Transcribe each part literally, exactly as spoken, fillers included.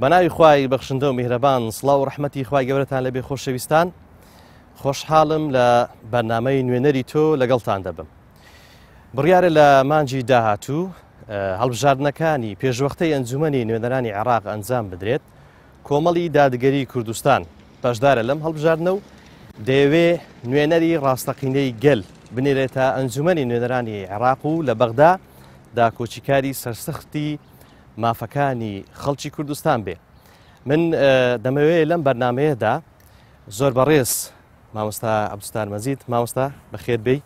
بەناوی خوای بەخشندە و میهرەبان، سڵاو و ڕەحمەتی خوای گەورەتان لەبێ خۆشەویستان. خۆشحاڵم لە بەرنامەی نوێنەری تۆ لەگەڵتان دەبم. بڕیارە لە مانجی داهاتوو هەڵبژاردنەکانی پێشوەختەی ئەنجومەنی نوێنەرانی عێراق ئەنجام بدرێت. کۆمەڵی دادگەری کوردستان بەشدارە لەم هەڵبژاردنە و دەیەوێ نوێنەری ڕاستەقینەی گەل بنێرێتە ئەنجومەنی نوێنەرانی عێراق و لە بەغدا داکۆچیکاری سەرسەختی مافەکانی خەڵکی کوردستان بێ. من دەمەوێت لەم بەرنمەیەدا زۆر بەڕێز مامۆستا عهبدولستار مەهجید، مامۆستا بەخێر بێی،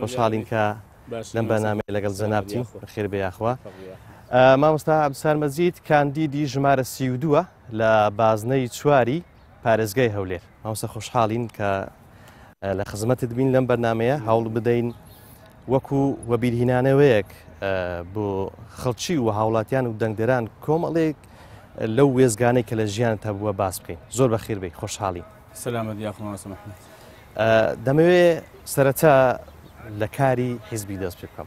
خۆشحاڵین کە لەم بەرنمەیە لەگەڵ جەنابتی. بەخێر بێ یاخوا. مامۆستا عهبدولستار مەهجید کاندیدی ژمارە سی و دووە لە بازنەی چواری پارێزگای هەولێر. مامۆستا خۆشحاڵین کە لە خزمەتت بین لەم بەرنمەیە هەوڵ بدەین وەکو وەبیرهێنانەوەیەک بۆ خەڵکی و هاوڵاتیان و دەنگدەران کۆمەڵێک لەو وێزگانەی کە لە ژیانت هەبووە باس بکەین. زۆر بەخێر بێی، خۆشحاڵین. سەلامت یاخوا محمد. دەمەوێت سەرەتا لە کاری حیزبی دەست پێ بکەم.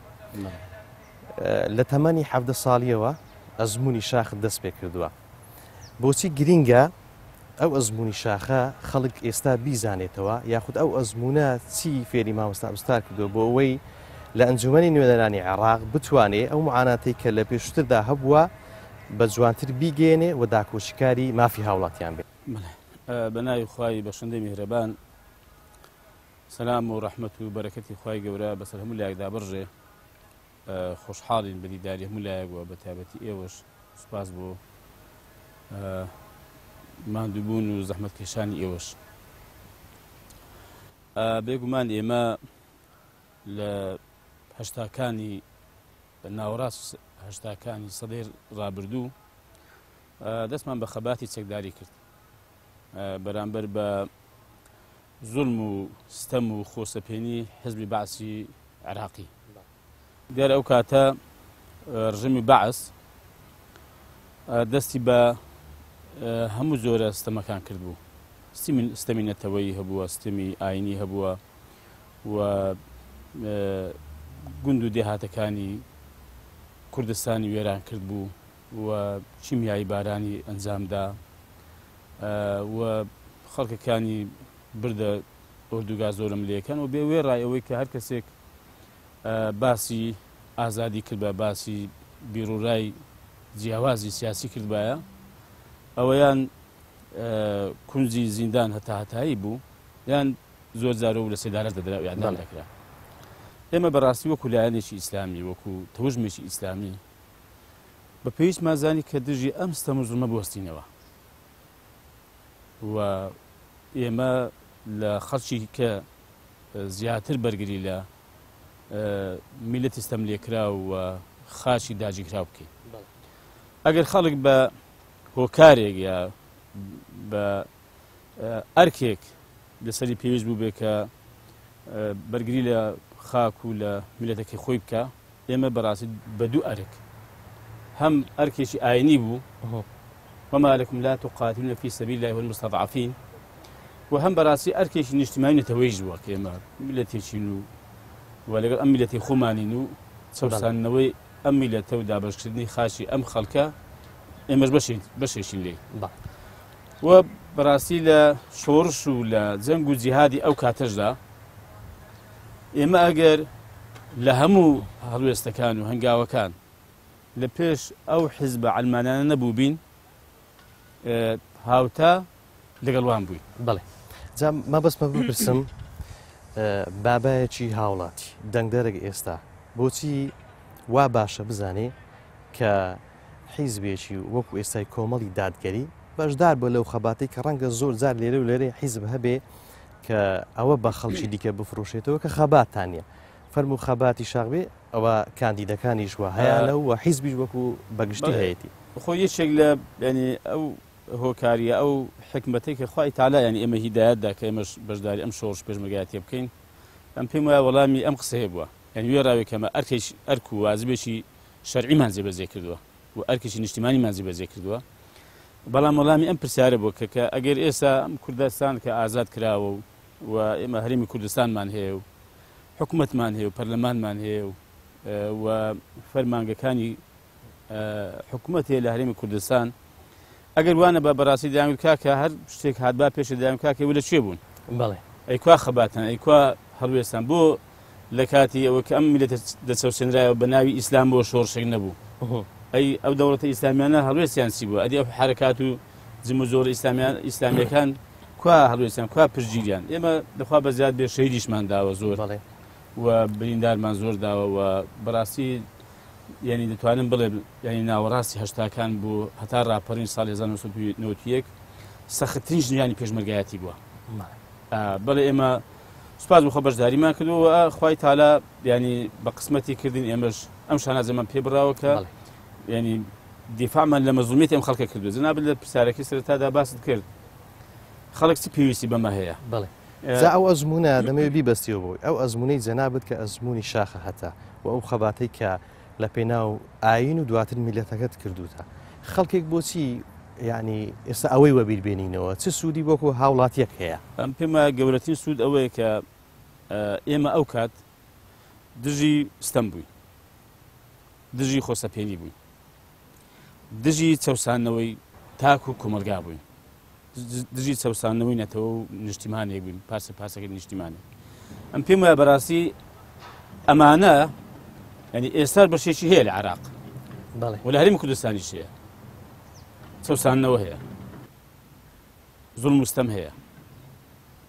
لە تەمەنی حەڤدە ساڵیەوە ئەزموونی شاخت دەست پێ کردووە. بۆچی گرینگە ئەو ئەزموونی شاخە خەڵک ئێستا بیزانێتەوە، یاخود ئەو ئەزمونە چی فێری مامۆستا عهبدولستار کردووە بۆ ئەوەی لە ئەنجومەنی نوێنەرانی عێراق بتوانێت ئەو معاناتەی کە لە پێشتردا هەبووە بە جوانتر بیگەێنێ و داکۆشیکاری مافی هاوڵاتیان بێت. بەناوی خوای بەخشندەی میهرەبان، سەلام و ڕەحمەت و بەرەکەتی خوای گەورە بەسەر هەموو لایەکدا بڕژێ. خۆشحاڵین بەدیداری هەموو لایەکەوە، بە تایبەتی ئێوەش سوپاس بۆ ماندووبوون و زەحمەتکێشانی ئێوەش. بێگومان ئێمە لە هەشتاکانی ناوەڕاست هەشتاکانی سەدەی ڕابردوو دەستمان بە خەباتی چەکداری کرد بەرامبەر بە زولم و ستەم و خۆسەپێنی حزبی بەعسی عراقی. دیارە ئەو کاتە ڕژمی بەعس دەستی بە هەموو زۆرە ستەمەکان کرد بوو. ستەمی نەتەوەیی هەبووە، ستەمی ئاینی هەبووە و گوند و دێهاتەکانی کوردستانی وێران کرد بوو و چیمیایی بارانی ئەنجامدا و خەڵکەکانی بردە ئوردوگا زۆرم لێکەن و بێ وێڕایەوەی کە هەر کەسێک باسی ئازادی کرد بە باسی بیرۆڕای جیاوازی سیاسی کرد بایە ئەوەیان کونجی زیندان هەتا هەتایی بوو یان زۆر زارەوە لە سێدارەت دەدرا و یاندان دەکرا. ئێمە بەڕاستی وەکو لایەنێکی ئیسلامی، وەکو تەوژمێکی ئیسلامی بە پێویستمان زانی کە دژی ئەم ستەم و زوڵمە بوەستینەوە و ئێمە لە خەڵکی کە زیاتر بەرگری لە میلەتی ستەم لێکرا و خاشی داجیکرا بکەین. ئەگەر خەڵک بە هۆکارێک یا بە ئەرکێک لەسەری پێویست بوو بێ کە بەرگری لە خاک و لە میلەتەکەی خۆی بکە، ئێمە بەڕاستی بە دوو ئەرک، هەم ئەرکێکی ئاینی بوو وما لكم لا تقاتلون في سبيل الله والمستضعفين، و هەم بەڕاستی ئەرکێکی نیشتیمانی نەتەوەییش بووە کە ئێمە میلەتێکین و و لەگەڵ ئەم میلەتی خۆمانین و چەوسانەوەی ئەم میلەتە و دابەشکردنی خاشی ئەم خەڵکە ئێمەش بەشێشین لێ. و بەڕاستی لە شۆڕش و لە جەنگ و جیهادی ئەو کاتەشدا ئێمە ئەگەر لە هەموو هەڵوێستەکان و هەنگاوەکان لە پێش ئەو حیزبە عەلمانانە نەبوو بین، هاوتا لەگەڵوان بووین. بەڵێ، جا مەبەستمە بپرسم بابایەکی هاوڵاتی دەنگدەرێک ئێستا بۆچی وا باشە بزانێ کە حیزبێکی وەکو ئێستای کۆمەڵی دادگەری بەشدار بۆ لەو خەباتەی کە ڕەنگە زۆر جار لێرە و لێرەی حیزب هەبێ کە ئەوە بە خەڵکی دیکە بفرۆشێتەوە کە خەباتانە فەرمو خەباتی شاغبێ ئەوە کاندیدەکانی ژوە هەیەە و حیزبیش وەکو بەگشتی هەیەی خۆ یەکێک لە ینی ئەو هۆکاریە ئەو حکمەتەی کە خوای تاعالا ینی ئێمە هیدایەتدا کە ئێمەش بەشداری ئەم شۆڕش پێشمەرگایەتیە بکەین. ئەم پێم وایە وەڵامی ئەم قسەیە بووە، یعنی وێراوێک ئەمە ئەرک و وازبێکی شەرعیمان جێبەجێ کردووە و ئەرکێکی نیشتیمانیمان جێبەجێ کردووە. بەڵام وەڵامی ئەم پرسیارە بووە کە کە ئەگەر ئێستا ئەم کوردستان کە ئازاد کراوە و و ئێمە هەرێمی کوردستانمان هەیە و حکومەتمان هەیە و پەرلەمانمان هەیە و فەرمانگەکانی حکومەتی لە هەرێمی کوردستان اگر وانه با براسی دامی که که هر شتک هد با پیش دامی که که ولی چی بون؟ بله. ای که خبرتن ای که هرویستن بو لکاتی و که امّیت دسترسی نرای و بنای اسلام با شورش نبو. ای او دولت اسلامیانه هرویستن سی بو. ادی حرکاتو زمزور اسلامیان اسلامی کن که هرویستن که پرچیان. اما دخواب زیاد به شهیدش من داو زور. بله. و بریندار من زور داو و براسی يعني دتوانم بل يعني ناوراسي هشتا كان بو حتى رابرين سال ألف وتسعمية وتسعة وتسعين سختين يعني بيش مرجعاتي بوا. آه بل إما سباز مخبر زاري ما كدو أخوي تعالى يعني بقسمتي كردين إمش أمش أنا زمان بيبرا وك يعني دفاع من لمظلوميتي أم خلق كردو زنا بل بسارك سرت هذا بس كرد خلق سي بيوسي بما هي. بله. زا أو أزمونة لما يبي بس يبوي أو أزمونة زنابت كأزمونة شاخة حتى وأو خباتي ك لپیناو عین و دواتر ملتکت کردوده. خالقی بودی یعنی است آوی و بیرونینه و چه سودی با کو حاولاتیه که؟ ام پیما جورتین سود آوی که اما آوکات دژی استانبول، دژی خوسپینی بود، دژی توسانوی تاکو کمرگا بود، دژی توسانوی نتو نجتماعی بود، پس پس که نجتماعی. ام پیما براسی امانه يعني إصرار برشيشي هي العراق. بله. والأهريم كردستاني شيء. سوساننا وهي. ظلم مستم هي.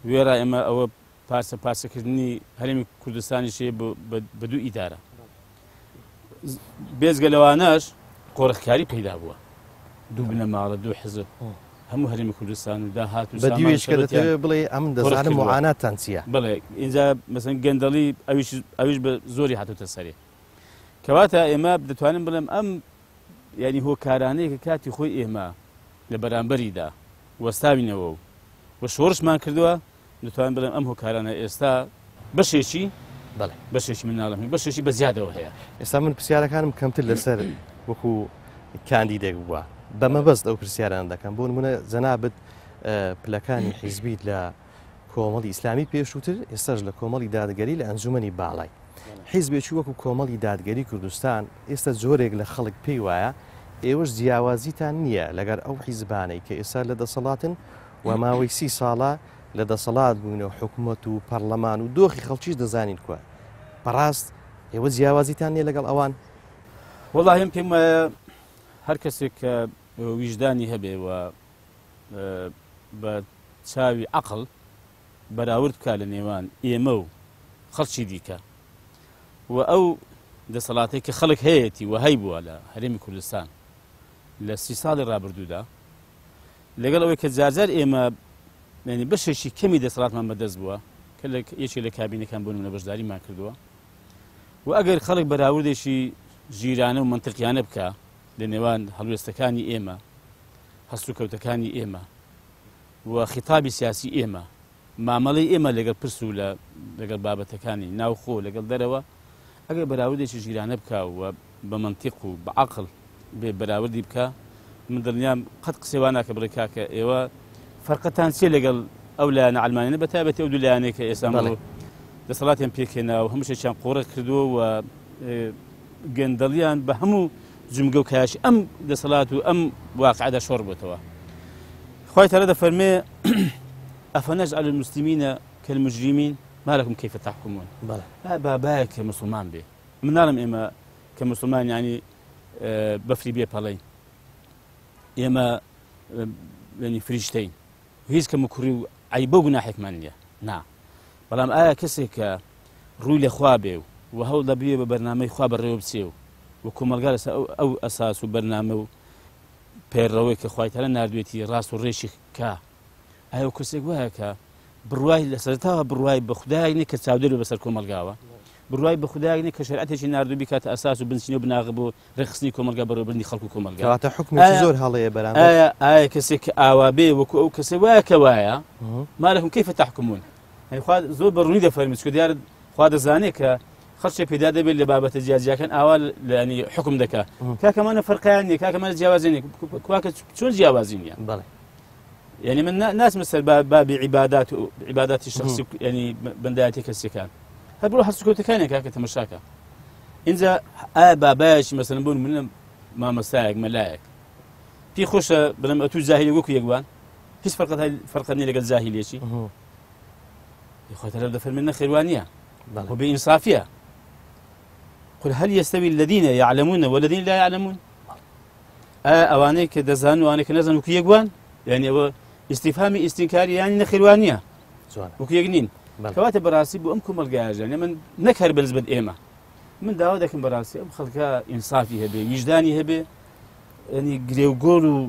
ويرى إما أو باسا باسا كردني أهريم كردستاني شيء بدو إدارة. بيز قلواناش قورخكاري بيدا بوا. دو بنمارة دو حزب. همو أهريم كردستان ودا هاتو سامان. بديو إيش كده بلي أمن دزعنا معاناة تنسية. بلي إذا مثلا قندلي أويش أويش بزوري هاتو تسري. كواتا إما بدتوانم بلم أم يعني هو كاراني كاتي خوي إما لبران بريدا واستامينه وو وشورش ما كردوا بدتوانم بلم أم هو كاراني إستا بشيشي بله بشيشي من العالم بشيشي بزيادة وهي إستامن بسيارة كانم كمت لسر وكو كانديدا جوا بما بس أو بسيارة عندك كان بون منا زنابد بلاكاني حزبي لا كومالي إسلامي بيشوتر استرجل كومالي دادجري لأنزمني بعلي حزب چوکو کاملی دادگری کردستان است زورگ لخلق پیواه ایوش زیاوازی تانیه لگر او حزبانی که اصل لدا صلاتن و ماوی سی ساله لدا صلات بونه حکومت و پارلمان و دوخی خلچیش دزانی کو پراست ایوش زیاوازی تانیه لگر آوان والله هم پیم هر کسی که وجدانی هبه و با تاوی عقل برآورد کال نیوان ایمو خلچی دیکه وأو ده صلاتي كخلق هيتي وهيبو على هرم كردستان لسيصال الرابردودا لقال أويك الزارزار إما يعني بشيشي كمي ده صلات ما مدز بوا كلك يشي لكابينة كان بون من بجداري ما كردوا وأجر خلق براورد شي جيرانه ومنطقيانه بكا لنوان هلوستكاني إما هسلوكوتكاني إما وخطابي سياسي إما معاملي إما لقال برسولة لقال بابتكاني ناوخو لقال دروة اگر براوردی چه جیرانه بکا و با منطق و با عقل به براوردی بکا من درنیام قد قسیوانه که برکا که ایوه فرق تانسیه لگل اولانه علمانیانه بتابت او دولانه که ایسامو دسالاتیان پیکنه و هموشه چان قوره کردو و گندلیان به همو جمگو کهاش ام دسالات و ام واقع ده شور بوتوا خواهی تالا ده فرمه افنجعل المسلمین كالمجرمين ما لكم كيف تحكمون؟ بلى. لا باباك كمسلمان به. من نعلم إما كمسلمان يعني آه بفري بيه بالين. إما آه يعني فريشتين. وهيز كمكرو عيبو جناحك منيا. نعم. بلام آية كسك رول خوابه وهول دبيه ببرنامج خواب الريوب سيو. وكمل جالس أو أو أساس وبرنامج بيرويك خويت هلا ناردويتي راس وريشك كا. أيو كسك وهكا. برواي لسرتها برواي بخداع يعني كتساودلو بس الكوم الجاوة برواي بخداع يعني كشرعته شيء ناردو بكات أساسه بنسينو بناغبو رخصني كوم الجابر وبرني خلقو كوم الجابر. كرات حكم تزور هلا يا برام. آية آية كسك أوابي وكو كسوايا كوايا ما لكم كيف تحكمون؟ يعني خاد زور بروني دفر مسكو ديار خاد زانيك خش في دادا باللي بابة الجازية كان أول يعني حكم ذكاء كا كمان فرق يعني كا كمان جوازيني كواك شو جوازيني؟ بلى. يعني من ناس مثل باب عبادات عبادات الشخص يعني بنداتي كسكان هبروح السكوت كان كاك تمشاكا انزا ابا باش مثلا بون من ما مسايق ملاك پی خوش بلام اتو زاهیلی گو کیک بان هیچ فرق های فرق نیله گل زاهیلیشی خاطر لب دفر من خیروانیه و به انصافیه قل هل يستوي الذين يعلمون والذين لا يعلمون اوانه که دزان و آنه که نزن و کیک بان یعنی او استفهام استنکاری یعنی نخیروانیه و کیک نین كواتا براسي بو امكم القاعده يعني من نكهر بالنسبه ايما من داودك براسي ام خلقها انصافي هبي وجداني هبي يعني غريغور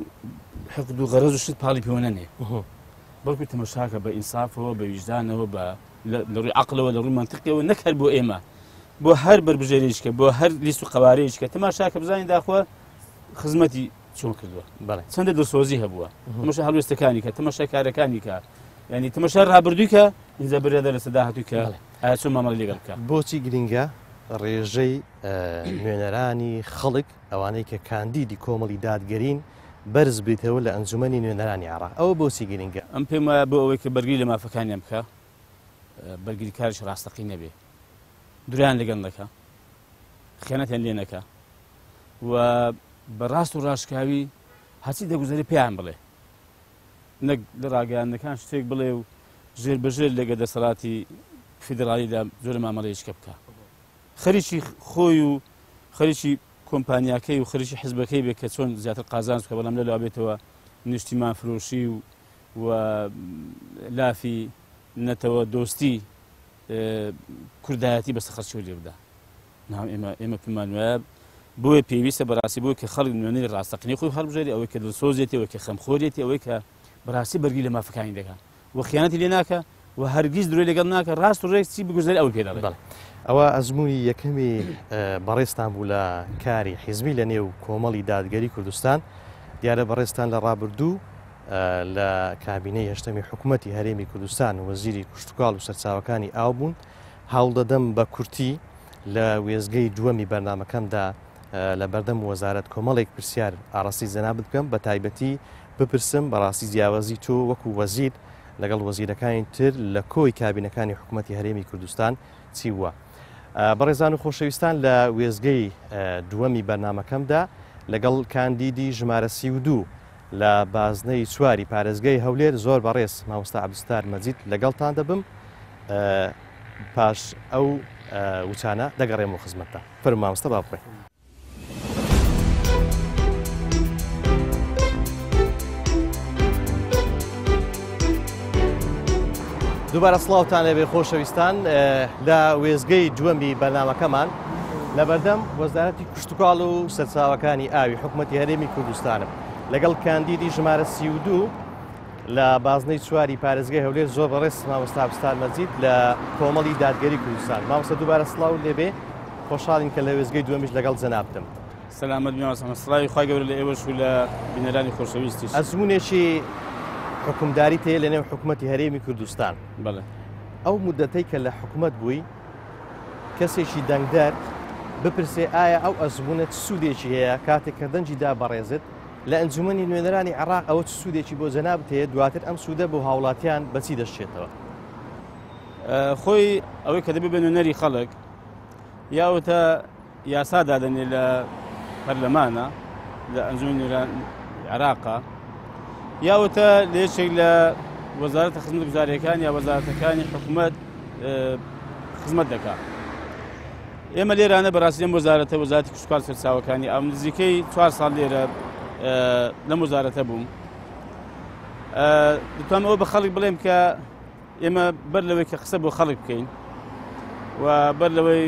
حقد وغرز وشت بالي بيونني بركو تمشاكه بانصافه بوجدانه ب لري عقله ولا لري منطقي ونكهر بو ايما بو هر بربجريشك بو هر ليسو قواريشك تمشاكه بزين داخوه خدمتي شلون كذا بله سند درسوزي هبوا مش حلو استكانيك تمشاكه ركانيك يعني تمشرها بردوكا إذا بريدة لسداهتوكا أسمى مال اللي قالك بوتي جرينجا ريجي نوينراني خلق أوانيك كانديدي كومالي داد جرين برز بيتهو لأنزماني نوينراني عرا أو بوتي جرينجا أم بما بوويك برقي لما فكان يمكا برقي كارش راستقي نبي دريان اللي قالك خيانة لينكا وبراس وراشكاوي هاتي دغوزري بيان بله نك دراجة نكانش تيك بليو جيل بجيل لقى دسراتي فيدرالي دا زور معماري شكبكا خريشي خويو خريشي كومبانيا كي وخريشي حزب كي بكتون زيادة القازان وكبر من لعبتها من اجتماع فروشي ولا في نتوا دوستي كرداتي بس خرشوا اللي بدا نعم إما إما كمان واب بوي بي بي سبراسي بوي كخلق من الراستقني خوي هرب جري أو كدلسوزيتي أو كخمخوريتي أو ك براسي برقي لما فكاني دكا وخيانتي لناك وهرجيز دري لقناك راس الرئيس سي بجزء أول كذا بله أو أزموني يكمي بريستان ولا كاري حزمي لنيو كومالي داد جري كردستان ديار بريستان لرابردو لكابيني يجتمع حكومتي هريمي كردستان وزيري كشتقال وسرساوكاني أوبون هاول دم بكرتي لويزجي دوامي برنامج كم دا لبردم وزارة كوماليك برسيار عرسي زنابد كم بتعبتي ببرسم براسي جیاوازی تو وکو وزیر لگل وزیرکانی تر لکوی کابینکانی حکومتی هەرێمی کوردستان چیوە بەڕێزان و خۆشەویستان لە وێزگەی دووەمی بەرنامەکەمدا لەگەڵ کاندیدی ژمارە سی و دوو لە بازنەی چواری پارێزگای هەولێر زۆر بەڕێز مامۆستا عهبدولستار مەجید لەگەڵتان دەبم پاش ئەو وتانە دەگەڕێمەوە خزمەتتان فەرمو مامۆستا با بڕێ دووبارە سڵاوتان لەبێ خۆشەویستان لە وێزگەی دووەمی بەرنامەکەمان لەبەردەم وەزارەتی کشتتوکاڵ و سەرچاوەکانی ئاوی حکومەتی هەرێمی کوردستانم لەگەڵ کاندیدی ژمارە سی و دوو لە بازنەی چواری پارێزگای هەولێر زۆر بەڕێز مامۆستا عهبدولستار مەجید لە کۆمەڵی دادگەری کوردستان مامۆستا دووبارە سڵاو لێبێ خۆشحاڵین کە لە وێزگەی دووەمیش لەگەڵ جەنابتم سەلامەت بێ سڵاوی خوای گەورە لە ئێوەش و لە بینەرانی خۆشەویستیش ئەزمونێکی حکومداری تێ لەنێو حکوومەتی هەرێمی کوردستان بەڵێ ئەو مودەتەی کە لە حکوومەت بووی کەسێکی دەنگدەر بپرسێ ئایا ئەو ئەزمونە سوودێکی هەیە کاتێک کە دەنجی دا بەڕێزت لە ئەنجومەنی نوێنەرانی عێراق ئەوە چ سوودێکی بۆ جەناب هەیە دواتر ئەم سوودە بۆ هاوڵاتیان بەچی دەشێتەوە خۆی ئەوەی کە دەبێ بە نوێنەری خەڵک یاوەتە یاسا دادەنێ لە پەرلەمانە لە ئەنجومەنی نوێنەرانی عێراقە یاوەتە لێشێک لە وەزارەتە خزمەتگوزاریەکان یا وەزارەتەکانی حکوومەت خزمەت دەکات. ئێمە لێرانە بەڕاستی ئەم وەزارەتە وەزارەتی کشتتوکاڵ و سەرچاوەکانی ئاو نزیکەی چوار ساڵ لێرە لەم وەزارەتە بووم. دەتوانم ئەوە بە خەڵک بڵێم کە ئێمە بەر لەوەی کە قسە بۆ خەڵک بکەین و بەر لەوەی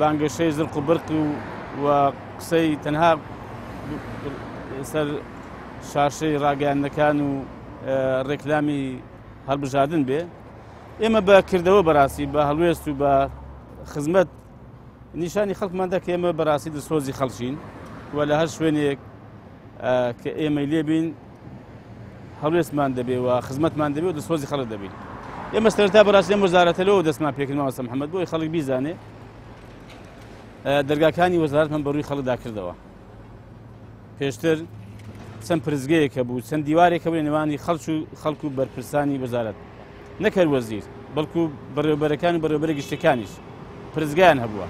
بانگەشەی زرق و برق و قسەی تەنها سەر شارشەی ڕاگەیاندنەکان و ڕێکلامی هەڵبژاردن بێ ئێمە بە کردەوە بەڕاستی بە هەڵوێست و بە خزمەت نیشانی خەڵکمان دەکە ئێمە بەڕاستی دەسۆزی خەڵکین و لە هەر شوێنێک کە ئێمە لێبین هەڵوێستمان دەبێ و خزمەتمان دەبێ و دەسۆزی خەڵک دەبین ئێمە سەرەتا بەڕاستی ئەم وەزارەتە لەوە دەستمان پێکردمەوە ئاستا محەممەد بۆی خەڵک بیزانێ دەرگاکانی وەزارەتمان بەڕووی خەڵکدا کردەوە پێشتر چەند پرزگەیەکە بوو چەند دیوارێکە بوو نێوانی خەڵک و خەڵک و بەرپرسانی وەزارەت نەکەر وەزیر بەڵکو بەڕێوەبەرەکان و بەڕێوەبەرە گشتەکانیش پرزگایان هەبووە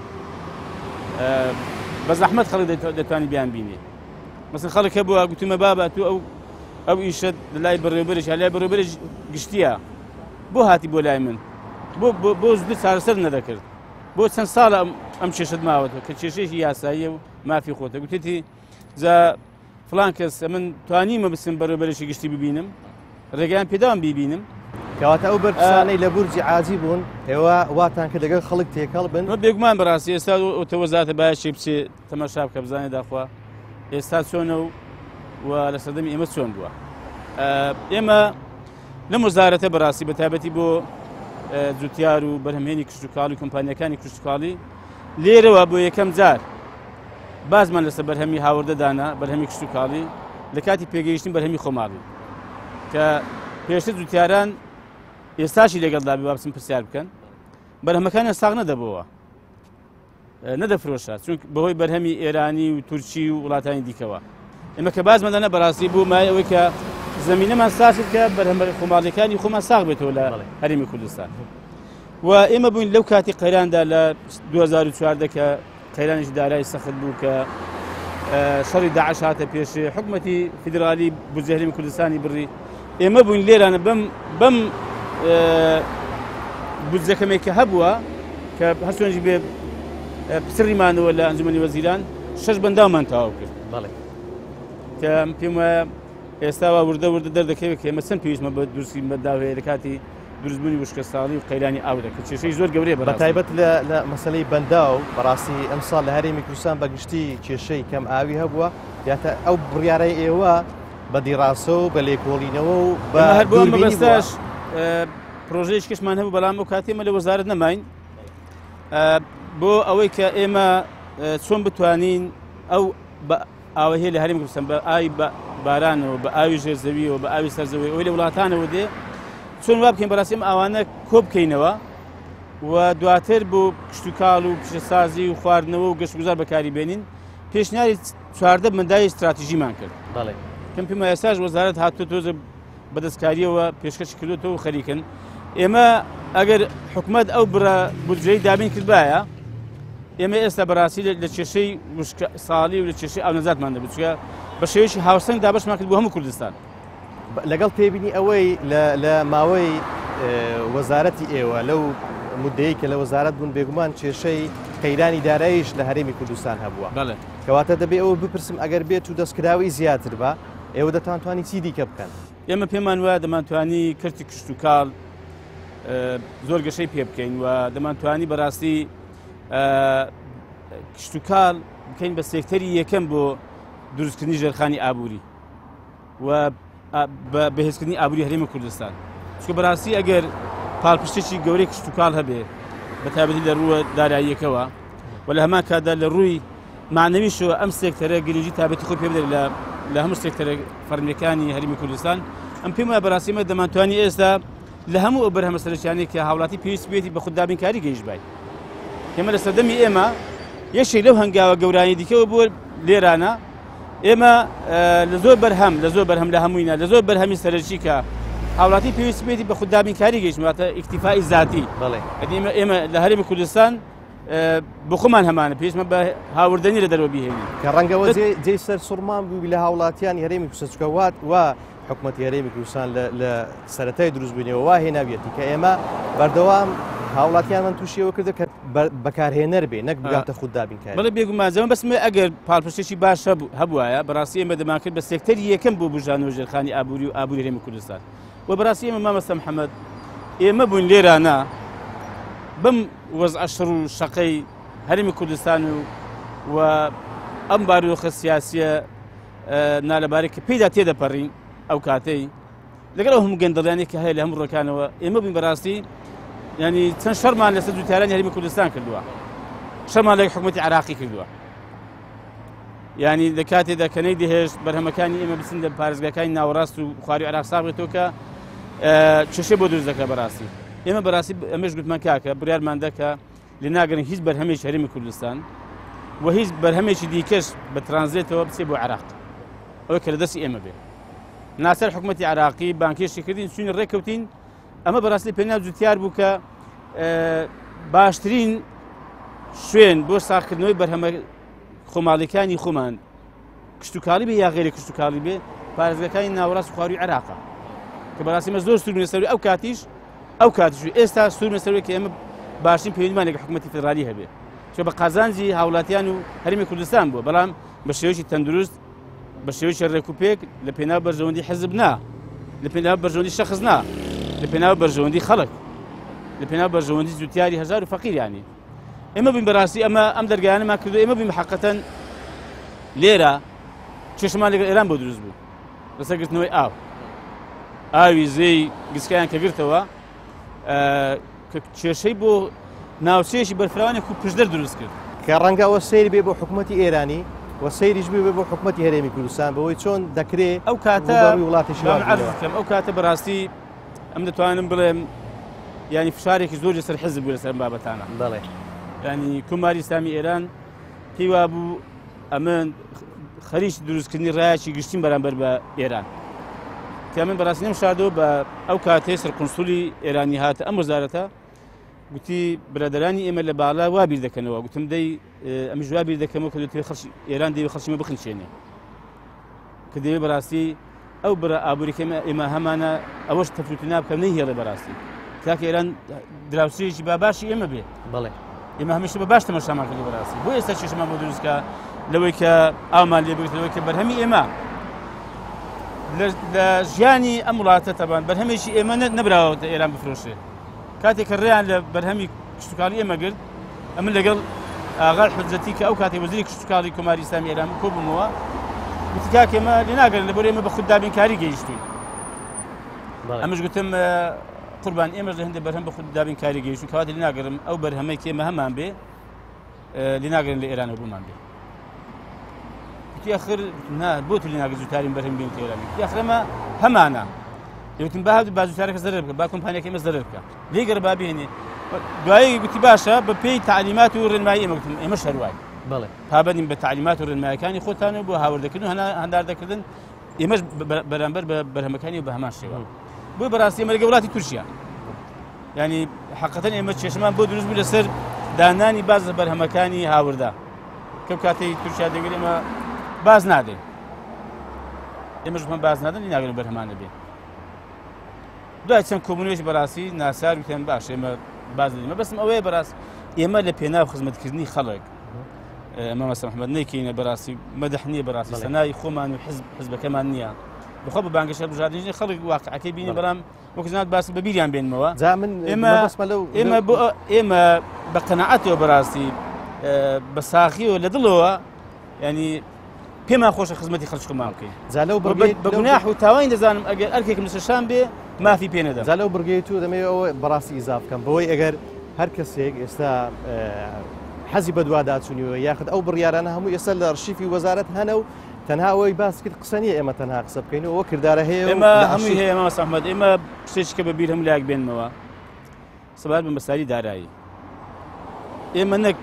بە زەحمەت خەڵک دەتوانی بیان بینێ مثلا خلق هبوا قلت ما بابا تو او او يشد لاي بروبريش لاي بروبريش قشتيها بو هاتي بو لاي من بو بو زد صار سرنا ذكرت بو سن صار امشي شد ماوت كشيشي ياسايه ما في خوته قلت لي ذا فلان كس من ثاني ما بس بروبريش قشتي ببينم رجعان بيدام ببينم كواتا او برساني لبرج عازيبون هو واتان كدغ خلق تيكالبن نو بيغمان براسي استاد وتوزات باشي بسي تماشاب كبزاني داخوا استاسيونو ولسدم ايمسون دوا اما لمزارته براسي بتابتي بو زوتيارو برهميني كشتوكالي كومبانيا كاني كشتوكالي ليره وابو يكم زار باز من لس برهمي هاورده دانا برهمي كشتوكالي لكاتي بيجيشتين برهمي خماري ك بيشت زوتياران يستاشي لقد لابي بابسم بسيار بكن برهم كان يستغنى دبوه ندى فروشات چون بهوي برهمي ايراني وتركي وولاتاني ديكوا اما كباز مدنا براسي بو ما ويك زمينه من ساسد ك برهم خمار كان يخوم ساغ بتولا هرم كردستان واما بو لو كاتي قيران دا ألفين وأربعة ك قيران جداري استخد بو ك شر داعش هات بيش حكمتي فيدرالي بو زهرم كردستاني بري اما بو ليران بم بم بوزكم كهبوه كهسون جيب بسري مان ولا انجمني وزيران شش بندام انت اوكي بالله كم فيما استوى ورده ورده درد كيف كيف مثلا فيش ما بدرسي مداوي لكاتي درزبني وشك الصالي وقيلاني اودا كل شيء زور قبري براسي بتايبت لا مساله بنداو براسي امصال هاري ميكروسان بقشتي شيء كم اوي هبوه يا او برياري ايوا بدراسه بليكولينو بس پروژهش کش من هم بلام مکاتیم ولی وزارت نماین. بو اوی که اما چون بتوانین او با آویه لحریم کردن با آی با باران و با آی جرزوی و با آی سرزوی اولی ولاتان وده چون واب کن براسیم آوانه کوب کینه و و دواتر بو کشتکال و پشتسازی و خواردن و گشتگذار بکاری بینین پیشنهادی چهارده مندای استراتژی من کرد. بله. کم پیما اساس وزارت هاتو توز بدستکاری و پیشکش کردو تو خریکن. اما اگر حکومت او برا بودجه دابین کرد بایا اما استا براسی لچشی مشک سالی و لچشی او نزات منده بود چون بشویش هاوسنگ دابش مکرد بو همو کردستان لەگەڵ پێبینی ئەوەی لە ماوەی وەزارەتی ئێوە لەو مودەیە کە لە وەزارەت بوون بێگومان چێشەی قەیرانی داراییش لە هەرێمی کوردستان هەبووە بەڵێ کەواتە دەبێ ئەوە بپرسم ئەگەر بێت و دەستکراوی زیاتر بە ئێوە دەتانتوانی چی دیکە بکەن ئێمە پێمان وایە دەمانتوانی کردی کشتوکاڵ زۆر گەشەی پێ بکەین و دەمانتوانی بەڕاستی کشتوکاڵ بکەین بە سێکتەری یەکەم بۆ دروستکردنی ژێرخانی ئابووری و بەهێزکردنی ئابووری هەرێمی کوردستان چونکە بەڕاستی ئەگەر پاڵپشتێکی گەورەی کشتوکاڵ هەبێ بەتابەتی لە ڕووە داراییەکەوە و لە هەمان کاتدا لە ڕووی معنەویشەوە ئەم سێکتەرە گرنگی تابەتی خۆی پێ بدەن لە هەموو سێکتەرە فەرمیەکانی هەرێمی کوردستان ئەم پێم وایە بەڕاستیمە دەمانتوانی ئێستا لهمو ابره مساله يعني كهاولاتي بيس بيتي بخود دابين كاري جيش باي كما لسدمي اما يشي لو هنگاوا گوراني ديكو بو ليرانا اما لزور برهم لزور برهم لهموينا لزور برهم سرجيكا هاولاتي بيس بيتي بخود دابين كاري جيش معناتها اكتفاء ذاتي بله قديم اما لهرم كردستان بخمان همان بيس ما هاوردني لدرو بيهني كرنگوا زي زي سر سرمان بو لهاولاتيان هرم كسكوات و حكومة هەرێمی کوردستان لسرتاي دروز بنيو واهي نابيتي كاما بردوام هاولاتيان من توشيو كرد بكارهنر بي نك بغات خود دابين كاري بلا بيقول ما زمان بس ما اگر پالپشتشي باش هبوايا براسي ما دماكر بس سيكتر يكم بو بوجان وجرخاني ابوري وابوري هەرێمی کوردستان وبراسي ما مستر محمد ايما بن ليرانا بم وضع شر شقي هەرێمی کوردستان و ام باروخ السياسيه نالبارك بيدا تيدا برين او كاتي لقراهم قندل يعني كهاي لهم الركانه اما بن براسي يعني تنشر مع الاسد وتالان هرم كردستان كردوا شمال حكومه عراقي كردوا يعني دكاتي دا كنيدي هيش برهم كاني اما بسند بارزغا كاين ناوراست وخاري عراق صابتو ك تششي بودو زكا براسي اما براسي امش قلت من كاكا بريار ماندكا لناغن هيز برهمي هرم كردستان وهيز برهمي ديكش بترانزيت وبسيبو عراق او كردسي اما بي ناصر حكومة عراقي بانكي شكردين سون الركوتين اما براسلي بينا زوتيار بوكا باشترين شوين بو ساخنوي برهم خمالكاني خمان کشتوکاری بی یا غیر کشتوکاری بی پارێزگاکانی ناوەڕاست و خواروی عێراق کە بەڕاستی مە زۆر سوور بووینە سەروی ئەو کاتیش ئەو کاتیش ئێستا سوور بووینە سەروی کە ئێمە باشترین پەیوەندیمان لەگەڵ حکومەتی فیدرالی هەبێ چۆن بە قازانجی هاوڵاتیان و هەرێمی کوردستان بووە بەڵام بە شێوەیەکی تەندروست بە شێوەیەکی ڕێکوپێک لە پێناو بەرژەوەندی حیزب نا لە پێناو بەرژەوەندی شەخص نا لە پێناو بەرژەوەندی خەڵک لە پێناو بەرژەوەندی جوتیاری هەژار و فەقیر یانی ئێمە بین بەڕاستی ئەمە ئەم دەرگایانەمان کردو ئێمە بین حەقەتەن لێرە چێشمان لەگەڵ ئێران بۆ دروست بوو بەسەرگرتنەوەی ئاو ئاوی زەی گسکایان کە گرتەوە کە کێشەی بۆ ناوچەیەشی بەرفراوانێک و پشدەر دروست کرد کە ڕەنگە ئەوە سەیر بێ بۆ حکومەتی ئێرانی و سەیریش بێ بۆ حکومەتی هەرێمی کوردستان بەوەی چۆن دەکرێت ئەو کاتە وڵاتی شێوازی بکەم ئەو کاتە بەڕاستی ئەم دەتوانم بڵێم یعنی فشارێکی زۆر لەسەر حیزب بوو لەسەر ئەم بابەتانە بەڵێ یعنی کۆماری ئیسلامی ئێران پێی وا بوو ئەمە خەریکی دروستکردنی ڕایەکی گشتین بەرامبەر بە ئێران کە من بەڕاستی نەمشاردەوە بە ئەو کاتەی سەرکونسوڵی ئێرانی هاتە ئەم وەزارەتە گوتی برادرانی ئێمە لە باڵا وابیر دەکەنەوە گوتم دەی ئەمیش وابیر دەکەمەوە کە دەتوێت خەڵکی ئێران دەیوێت خەڵکیمە بخنچێنێ کە دەیوێت بەڕاستی ئەو بڕە ئابووریکە ئێمە هەمانە ئەوەش تەفروتنا بکەم نەیهێڵێ بەڕاستی تاکە ئێران دراوسێکی باباشی ئێمە بێ بەڵێ ئێمە هەمیشە بە باش تەماشامان کردووە بەڕاستی بۆ ئێستا چێشمان بۆ دروستکە لەوەی کە ئامان لێ بگرێت لەوەی کە بەرهەمی ئێمە لە ژیانی ئەم وڵاتە تەبان بەرهەمێکی ئێمە نەبراوەتە ئێران بفرۆشێ کاتێک کە ڕێیان لە بەرهەمی کشتتوکاری ئێمە گرت ئەمن لەگەڵ ئاغا حوجەتی کە ئەو کاتێک وەزیری کشتتوکاری کۆماری ئیسلامی ئێران کۆ بوومەوە گوتی کاک ئێمە لێناگەرن لەبەر ئێمە بە خوددابینکاری گەیشتین ئەمەش گوتم قوربان ئێمەش لە هەندێ بەرهەم بە خوددابینکاری گەیشتین کەواتە لێناگەرم ئەو بەرهەمەی کە ئێمە هەمان بێ لێناگەرن لە ئێرانەوە بۆمان بێ يا اخر نه بوت اللي ناقص زوتارين برهم بين تيرامي يا اخر ما هم انا يوتن باهد بازوتارك زربك باكم هاني كيما زربك لي قربا بيني دعاي قلت باشا ببي تعليمات ورنماي امكم مش هرواي بلى هابن بتعليمات ورنماي كان يخوتاني بو هاور دكن هنا هندار دكن يمش برامبر برهمكاني وبهمان شباب بو براسي ملقى ولاتي تركيا يعني حقا يمش شمان بو دروز بلا سر داناني باز برهمكاني هاوردا كم كاتي تركيا دغري ما باز نادێ ئێمەش من باز نادەن لێناگەرن بەرهەمانە بێ دوای چەند کۆبوونەوەیەکی بەڕاستی ناسار وتیان باش ئێمە باز نەدەینمە بەسم ئەوەیە بەڕاست ئێمە لە پێناو خزمەتکردنی خەڵک ئەمە مەسە محمەد نەیکەینە بەڕاستی مەدەح نییە بەڕاستی سەنای خۆمان و حیزب حیزبەکەمان نییە بەخۆ بە بانگەشە بژاردنی خەڵک واقعەکەی بینی بەڵام وەکو زانات باسم بەبیریان بێنمەوە ئێمە بۆ ئێمە بە قەناعەتەوە بەڕاستی بە ساخیەوە لە دڵەوە یعنی پێمان خۆشە خزمەتی خەڵکمان بکەین زالەو بە گوناح و تاوانی دەزانم ئەگەر ئەرکێکم لەسەر شان بێ مافی پێ نەدەم زالەو بڕگەی تو دەمەوێت ئەوە بەڕاستی ئیزا بکەم بەوەی ئەگەر هەر کەسێک ئێستا حەزی بەدوا داچوونیەوە یاخد ئەو بڕیارانە هەموو ئێستا لە ئەرشیفی وەزارەت هەنە و تەنها ئەوەی باس کرد قسە نیە ئێمە تەنها قسە بکەین و ئەوە کردارە هەیە ئێمە هەمووی هەیە مامۆستا ئەحمەد ئێمە شتێکی کە بەبیر هەموو لایەک بێنمەوە سەبارەت بە مەساری دارایی ئێمە نەک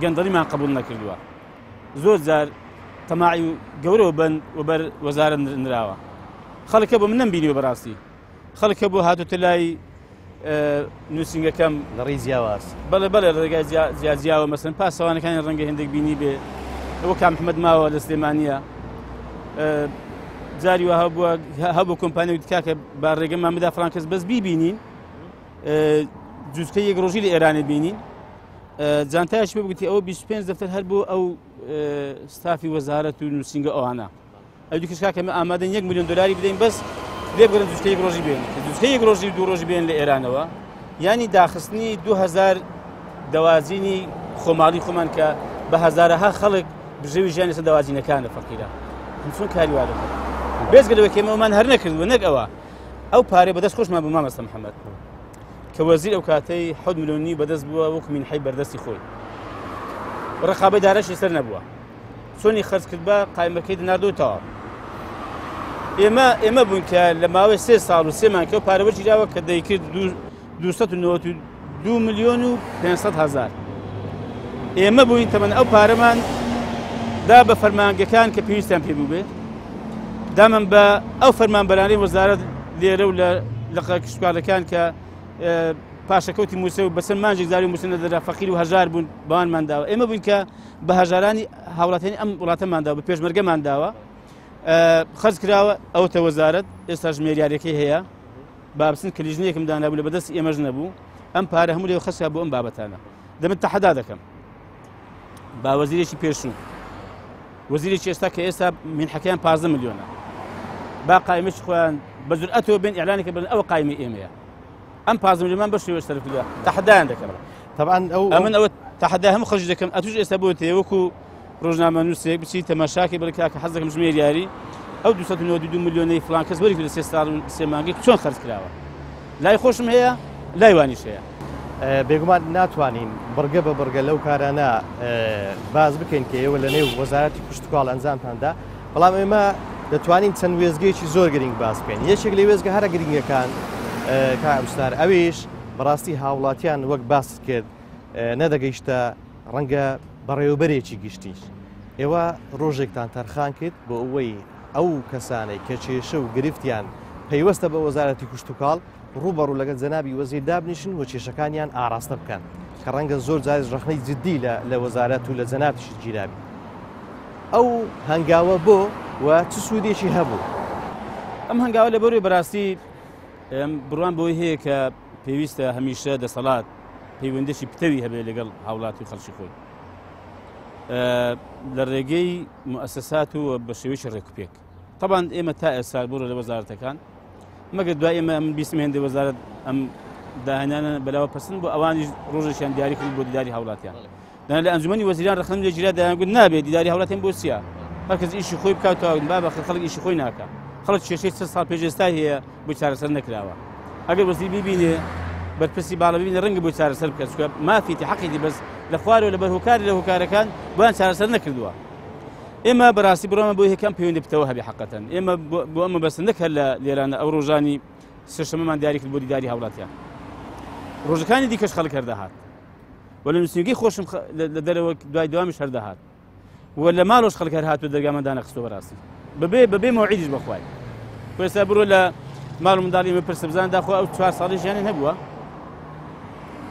گەندەڵیمان قبوڵ نەکردووە زۆر جار تەماعی و گەورەوە بن و بەر وەزارە نراوە خەڵکە بۆ من نەمبینیوە بەڕاستی خەڵکە بۆ هاتوتە لای نووسنگەکەم ڕێی جیاواز بەڵێ بەڵێ ڕێگای جیاجیاوە مەسەن پاسەوانەکانی ڕەنگە هێندێک بینی بێ ئەوە کام محمەد ماوە لە سلێمانیە جاری وە هەبووە هەبوو کۆمپانیا وتی کاکە با ڕێگەمان بدا فڕانکەس بەس بیبینین جوستکە یەک ڕۆژی لە ئێرانە بینین جانتایش پێ بگوتی ئەوە بیست و پێنج دەفتەر هەر بۆ ئەو ستافی وەزارەت و نووسینگە ئەوانە ئەوی کەس کاکە ئێمە ئامادەین یەک میلیۆن دۆلاری بدەین بەس لێبگرن جوستکە یەک ڕۆژی بێن جوستکە یەک ڕۆژی دوو ڕۆژی بێن لە ئێرانەوە یعنی داخستنی دوو هەزار دەوازینی خۆماڵی خۆمان کە بە هەزارەها خەڵک بژێوی ژیان لەسەر دەوازینەکانە فەقیرە چۆن کاری وا دەکەن بێزگەلەوە کە ئێمەمان هەر نەکردووە نەک ئەوە ئەو پارێ بەدەست خۆشمان بوو مامەستە محەممەد کە وەزیر ئەو کاتەی حەوت ملیۆن و نیو بەدەست بووە وەکو مینحەی بەردەستی خۆی ڕقابەی دارایشی سەر نەبووە چۆنی خەرجکرد بە قایمەکەی دەناردۆتەوە ئێمە ئێمە بوون کە لە ماوەی سێ ساڵ و سێ مانکە و پارەوە گیراوە کە دەیکرد دوو ملیۆن و پێنج سەد هەزار ئێمە بووین تەمەن ئەو پارەمان دا بە فەرمانگەکان کە پێویستیان پێ بوو بێت دامان بە ئەو فەرمانبەرانەی وەزارەت لێرە و لە کشتتوکارەکان کە پاشەکەوتی مووسە و بەسەر مانجێک زاری مووسە نەدەرا فەقیر و هەژار بوون بەوانمانداوە ئێمە بووین کە بە هەژارانی هاولاتنی ام ولاتم من داو بپیش مرگ من داو خرس کراو اوت وزارت استاج میلیاری که هیا بابسند کلیجنی کم دانه بله بدست ایمرج نبود ام پاره همون لیو خرس کابو ام بابتانه دم تحداد کم با وزیرشی پیشون وزیرشی است که است من حکیم پانزده میلیونه با قایمش خوان بزرگت و بین اعلانی که بدن او قایمی ایمیا ام پانزده میلیون بشه وسترف لیا تحداد کم طبعا او من او تحداهم خرج دكم أتوجه استبوتي وكو رجنا منوسيك بشيء تمشاكي بركاك حظك مش ملياري أو دوسات من ودي دو مليوني فلان كسب بركي لسه صار سماعي شلون خرج كلاوا لا يخشم هي لا يوانيش هي بيجمع ناتوانين برجع ببرجع لو كارنا بعض بكين كي ولا نيو وزارة كشتكوا على نظام هندا والله ما ناتوانين تنويزجي شيء زور قرينج بعض بكين يشكل ويزج هرا قرينج كان كعبستار أويش براستي هاولاتيان وق باس كده نەدەگەیشتە ڕەنگە بەڕێوەبەرێکی گشتیش ئێوە ڕۆژێکتان تەرخان کرد بۆ ئەوەی ئەو کەسانەی کە کێشە و گرفتیان پەیوەستە بە وەزارەتی کوشت و کاڵ ڕووبەڕوو لەگەڵ جەنابی وەزیر دابنیشن و کێشەکانیان ئاراستە بکەن کە ڕەنگە زۆر جار ڕخنەی جدی لە وەزارەت و لە جەنابیشی جیرابی ئەو هەنگاوە بۆ و چ سوودێکی هەبوو ئەم هەنگاوە لەبەروی بەڕاستی بڕوان بۆی هەیە کە پێویستە هەمیشە دەسەڵات پیوندشی پتوی هبه لگل حولاتی خالشی خود. لرگی مؤسسات و بشویش رکوبیک. طبعاً ایم تا اصل بر وزارت کان. مگر دائما ام بیسم هند وزارت ام دهانان بلوا پسند با آوانی روزشان دیاری خود بود دیاری حولاتیان. دنبال انجمنی وزیران رخنم جیره دارن گفت نه به دیاری حولاتیم بوسیا. مرکز ایشی خوب کات و اون بابا خلق ایشی خوی نکه. خلق شش سال پیشستاییه بیشتر سر نکرده. اگر وزیر ببینه برپرسی بالا ببینی رنگ بود سر سر بکرد که ما فیت حقیقی بس لخوار ولی برهکاری لهکار کن بان سر سر نکرد و اما براسی برام بوده کم پیوند بتوه به حقیقتا اما بو اما بس نکه لیران اوروجانی سرشم من دیاری کل بودی دیاری حولاتیان روزکانی دیکش خلق کرده هات ولی مسیحی خوشم در وقت دوای دوامش کرده هات ولی مالش خلق کرده هات و درگام دان خسته براسی ببی ببی موعدیش بخوای پس برو ل مال مداری مپرسی بزن داخو او چهار سالیش یعنی نبوده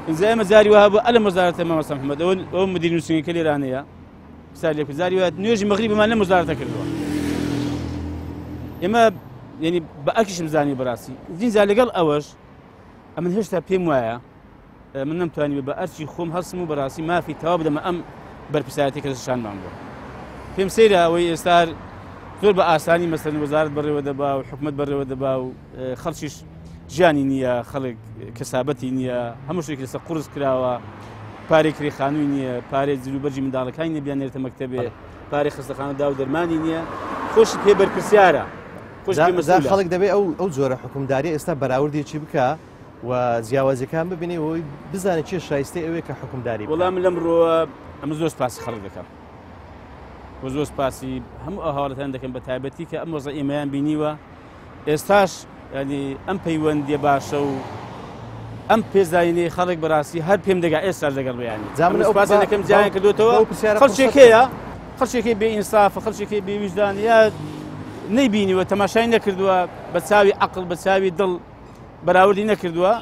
زي ما زاري وهاب ألم وزارة ما مسموح محمد أو أو مدير نسيني كل إيرانية ساري لك زاري وهاب نيوجي مغربي ما لم وزارة كردوا إما يعني بأكش مزاني براسي زين زاري قال أوش أمن هشتا بيم ويا من نم تواني بأرشي خوم هرسمو براسي ما في تواب لما أم بربساتي كرشان معنده بيم سيرة وي صار زور بأساني مثلا وزارة بري ودبا وحكومة بري ودبا وخلشش جانی نیا خلق کسبتی نیا همونشون که سکورس کرده و پاره کری خانوی نیا پاره زیروبرجی مدارکایی نیا بیان نرت مکتبه پاره خسته خانه داو درمانی نیا خوشی که برپرسیاره خوشی مسئله خلق دبی او او زور حکم داری است برآوردی چی بکه و زیاوازی که هم ببینی و بزنی چی شایسته اوی که حکم داری ولی من امروز امروز پاس خلق دکم امروز پاسی هم آهارت هندکم به تعبتی که امروز ایمان بینی و استاش يعني أم بيوند يباشو أم بيزايني خلق براسي هر بيم دقا إسر دقا يعني زامن بس أنا كم جاي كدو تو خلص شيكيا خلص شيكي بإنصاف خلص شيكي بوجدان يا نيبيني وتماشي نكردوا بتساوي عقل بتساوي ضل براولي نكردوا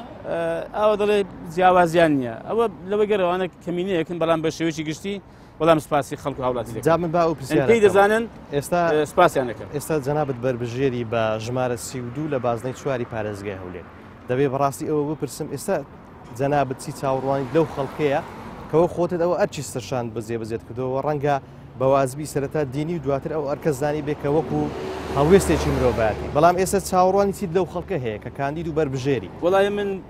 أو ضل زياوازيانية أو لو قروا أنا كمينية لكن بلان بشويشي قشتي ولا مسپاسی خلق اولادی زمان با اوپسیار انکی دزانن استا سپاسی انکم استا جنابت بربجری با جمار سیودو ل بازنی چواری پارزگاه ولید دبی براسی او بپرسم استا جنابت سی تاوروان لو خلقیه کو خوتت او ارچ استشان بزی بزیت کدو رنگا بوازبی سرتا دینی دواتر او ارکزانی بکوکو هاوستی چمروباتی بلام استا تاوروان سی لو خلقه هیک کاندیدو بربجری والله من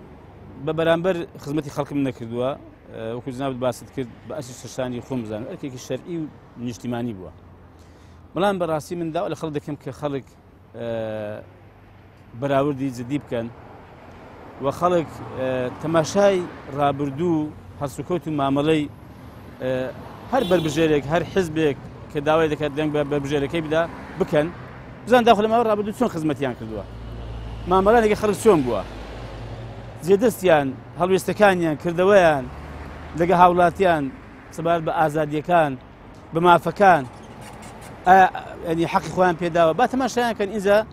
ببرانبر خدمت خلق من کردوا وكل جناب باست كرد بأسس الشاني خم زان أركيك الشرعي والاجتماعي بوا. ملان براسي من داول خلق كم كخلق براوردي جديد كان وخلق تماشاي رابردو هالسكوت معاملي هر بربجيرك هر حزبك كداوي ذاك الدين بربجيرك يبدأ بكن زان داخل ما رابردو شون خدمتي عن كردوا. معاملة هيك خلق شون بوا. زيدستيان هلوستكانيان كردويان لقى هاولاتيان سبار بأزاديكان بمعفكان يعني حق إخوان بيداوا باتماشيان كان إذا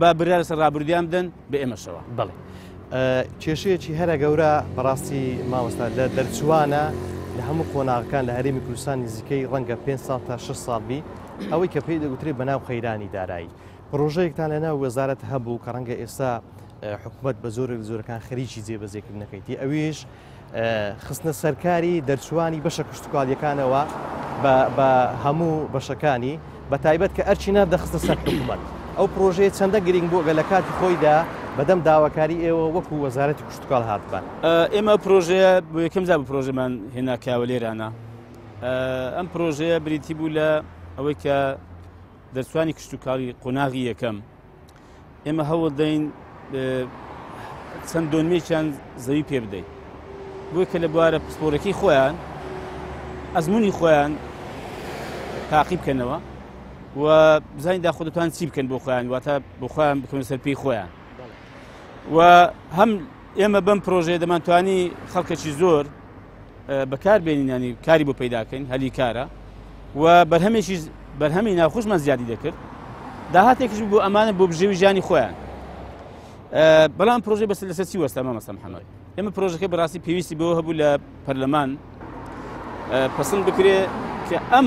ببرارس الرابرديان بدن بإيم الشوا بلي. چێشەیەکی هەرە گەورە بەڕاستی مامۆستا لە دەرچوانە لهم قناع كان لهرم كردستان نزیکەی رنگا پێنج ساڵ تا شەش ساڵ بی ئەوەی کە پێی دەگوترێ بەناو خەیرانی دارایی پرۆژەیەکتان لەناو وەزارەت هەبوو کە رەنگە ئێستا حکومەت بە زۆرێک زۆرەکان خەریکی جێبەجێکردنەکەیتی ئەویش خستنە سەرکاری دەرچوانی بەشە کشتتوکاڵیەکانەوە بە هەموو بەشەکانی بە تایبەت کە ئەرچینە دەخستە سەر حکومەت ئەو پرۆژەیە چەندە گرنگ بۆ لە کاتی خۆیدا بدم داواکاری ئێوە وەکو وەزارەتی کشتتوکاڵ هاتبان ئێمە پرۆژەیە بۆ یەکەمجار بە پرۆژەمان هێناکاوە لێرانە ئەم پرۆژەیە بریتی بوو لە ئەوەی کە دەرچوانی کشتتوکاڵی قۆناغی یەکەم ئێمە هەوڵ دەین چەند دۆنمێکیان زەوی پێ بدەین بۆیە کە لە بوارە پسپۆڕەکەی خۆیان ئەزمموی خۆیان تاقی بکەنەوە و بزانیندا خۆ دەتوان چی بکەن بۆ خۆیان واتە بۆ خۆیان بکەن سەر پێی خۆیان و هەم ئێمە بەم پرۆژەیە دەمانتوانی خەڵکێکی زۆر بەکاربێنین یانی کاری بۆ پەیداکەین هەلی کارە و بەرهەمێکی بەرهەمی ناوخۆشمان زیادی دەکرد داهاتێکیش بوو ئەمانە بۆ بژێوی ژیانی خۆیان بەڵام پرۆژەی بەسەر لەسەر چی وەستا مامەستا محەمەدی ئێمە پرۆژەکە بەڕاستی پێویستی بەوە هەبوو لە پەرلەمان پەسەند بکرێ کە ئەم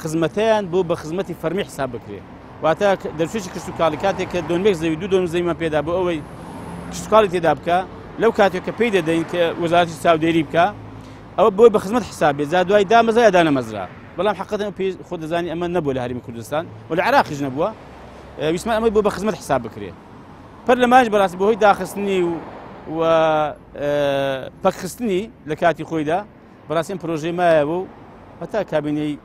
خزمەتیان بۆ بە خزمەتی فەرمی حساب بکرێ واتە دەرچووی کشتتوکاڵی کاتێک کە دۆنمێک زەوی دوو دۆنم زەویمان پێدا بۆ ئەوەی کشتتوکاڵی تێدا بکە لەو کاتێک کە پێی دەدەین کە وەزارەتی چاودێری بکە ئەوە بۆی بە خزمەت حسابێ جا دوای دامەزای ئەدا نەمەزرا بەڵام حەقەتەن خۆ دەزانی ئەمە نەبووە لە هەرێمی کوردستان و لە عێراقیش نەبووە ویسمان ئەمەی بۆ بە خزمەت حساب بکرێ پەرلەمانش بەڕاستی بەهۆی داخستنی و پەکخستنی لە کاتی خۆیدا بەڕاستی ئەم پرۆژەی مایە بوو هەتا کابینەی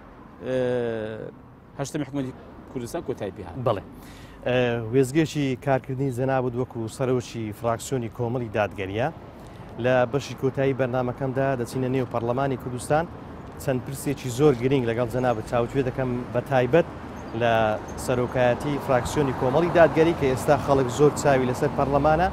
هەشتەمی حکومەتی کوردستان کۆتایی پێ هات بەڵێ وێزگێکی کارکردنی زەنابوت وەکو سەرۆکی فراکسیۆنی کۆمەڵی دادگەریە لە بەشی کۆتایی بەرنامەکەمدا دەچینە نێو پەرلەمانی کوردستان چەند پرسێکی زۆر گرنگ لەگەڵ زەنابوت چاوتوێ دەکەم بە تایبەت لە سەرۆکایەتی فراکسیۆنی کۆمەڵی دادگەری کە ئێستا خەڵک زۆر چاوی لەسەر پەرلەمانە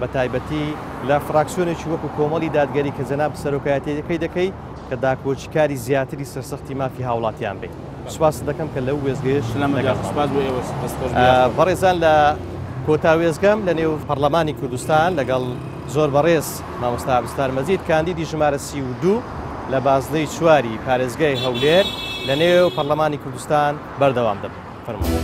بە تایبەتی لە فراکسیۆنێکی وەکو کۆمەڵی دادگەری کە زەناب سەرۆکایەتیەکەی دەکەی کە داکۆچیکاری زیاتری سەرسەختی مافی هاوڵاتیان بێت سواس دەکەم کە لەو وێزگەیش بەڕێزان لە کۆتا وێزگەم لە نێو پەرلەمانی کوردستان لەگەڵ زۆر بەڕێز مامۆستا عهبدولستار مەجید کاندیدی ژمارە سی و دوو لە بازنەی چواری پارێزگای هەولێر لە نێو پەرلەمانی کوردستان بەردەوام دەبێت فەرموو.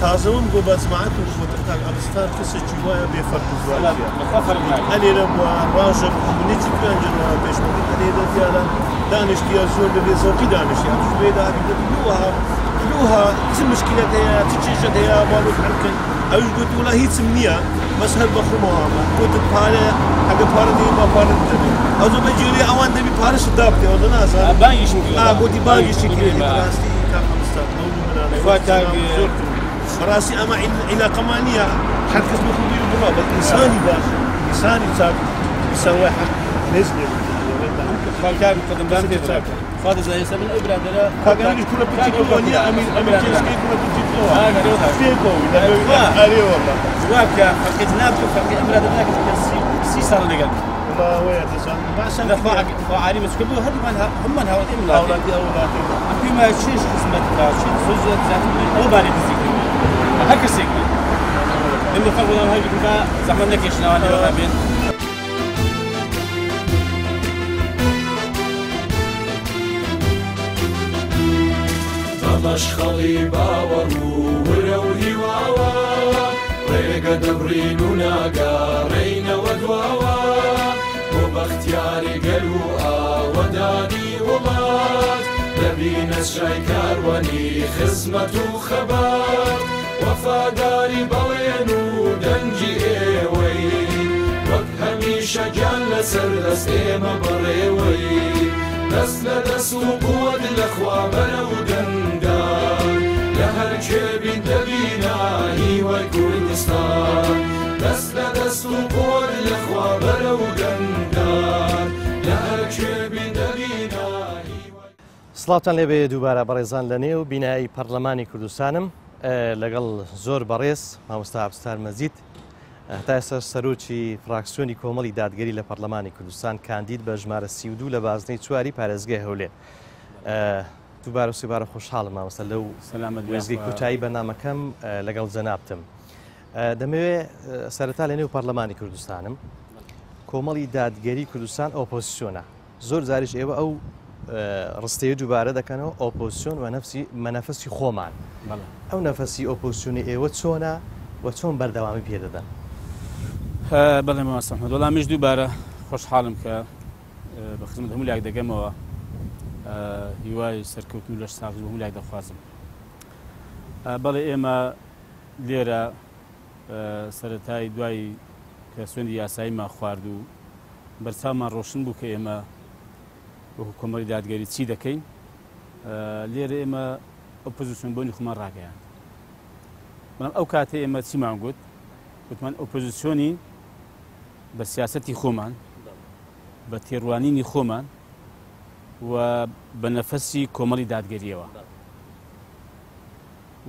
تازوم گو بازمعت و فترتاق عبدولستار کسی جوایه به فرقوزوایی. علی رم و راجب نیتی کنن و بیشتری علی دادیاران دانشگی از زور به زوری دانشی. امروز به داری دلوها دلوها این مشکلی دیا تیچه دیا وارد کردن. اوج گو تو لحیت میاد مسحب با خمام. گو تو پاره اگه پاره دیو با پاره دیو. از اون بچه لی آوان دیو پاره شداب دیو دن از. آبایش میکنه. آگو دی باگیش میکنه. راستی کار عبدولستار نومنانه. فکر براسي أما علاقة مانية حد كسب خبير الدماغ بس إنساني باش إنساني صار يسوي حق نزلة فالكار قدم بامتي صار فاضي زي سبب الإبرة ده فكان يكون بتجيبوني أمير أمير كيس كي يكون بتجيبوه فيكو ده بيوقع عليه والله واقع فكيت نابته فكيت إبرة ده ناقص كسي كسي صار نقل الله ويا تسان ما عشان دفاع فعالي مسكبوه هدي منها هم منها ولا أولادي أولادي في ما شيء خدمة كاشين زوجة زات أو باري تزيد هكا سيكل اللي خلونا نهاية كذا زعما نكش نوعا ما بين طلش خليبا ورورو هواوا ريقا دبرينو ناقا رينا ودواوا وباختياري قلوها وداني ومات لبينا شايكار وني خزمة وخبات وفاداري بوينو دنجي ايوي وكهميشة جان سردس ايما بريوي دس لدس وقوة الاخوة بلو دندان لهالكيبين دبينا ايوي سڵاوتان لێبێ دووبارە بەڕێزان لە نێو بینایی پەرلەمانی کوردستانم لەگەڵ زۆر بەڕێز مامۆستا عهبدولستار مەهجید هەتا ئێستا سەرۆکی فراکسیۆنی کۆمەڵی دادگەری لە پەرلەمانی کوردستان کاندید بە ژمارە سی و دوو لە بازنەی چواری پارێزگای هەولێر. دووبارە و سێبارە خۆشحاڵم مامۆستا لەو وێستگەی کۆتایی بەنامەکەم لەگەڵ جەنابتم. دەمەوێت سەرەتا لە نێو پەرلەمانی کوردستانم کۆمەڵی دادگەری کوردستان ئۆپۆزیسیۆنە، زۆر جاریش ئێوە ئەو ڕستەیە دووبارە دەکەنەوە ئۆپۆزیسیۆن و نەفسی مەنەفەسی خۆمان. ئەو نەفەسی ئۆپۆزیسیۆنی ئێوە چۆنە و چۆن بەردەوامی پێدەدەن؟ بەڵێ مامۆستا ئەحمەد، وەڵامیش دووبارە خۆشحاڵم کە بە خزمەت هەموو لایەک دەگەمەوە، هیوای سەرکەوتن و لەش ساغز هەموو لایەک دەخوازم. بەڵێ ئێمە لێرە سەرەتای دوای کە سوێندی یاساییمان خوارد و بەرچاومان ڕۆشن بوو کە ئێمە وەکو کۆمەڵی دادگەری چی دەکەین، لێرە ئێمە ئۆپۆزیسیۆن بۆنی خۆمان ڕاگەیاند. بەڵام ئەو کاتێ ئێمە چیمان گوت؟ گوتمان ئۆپۆزیسیۆنی بە سیاسەتی خۆمان، بە تێڕوانینی خۆمان و بە نەفەسی کۆمەڵی دادگەریەوە.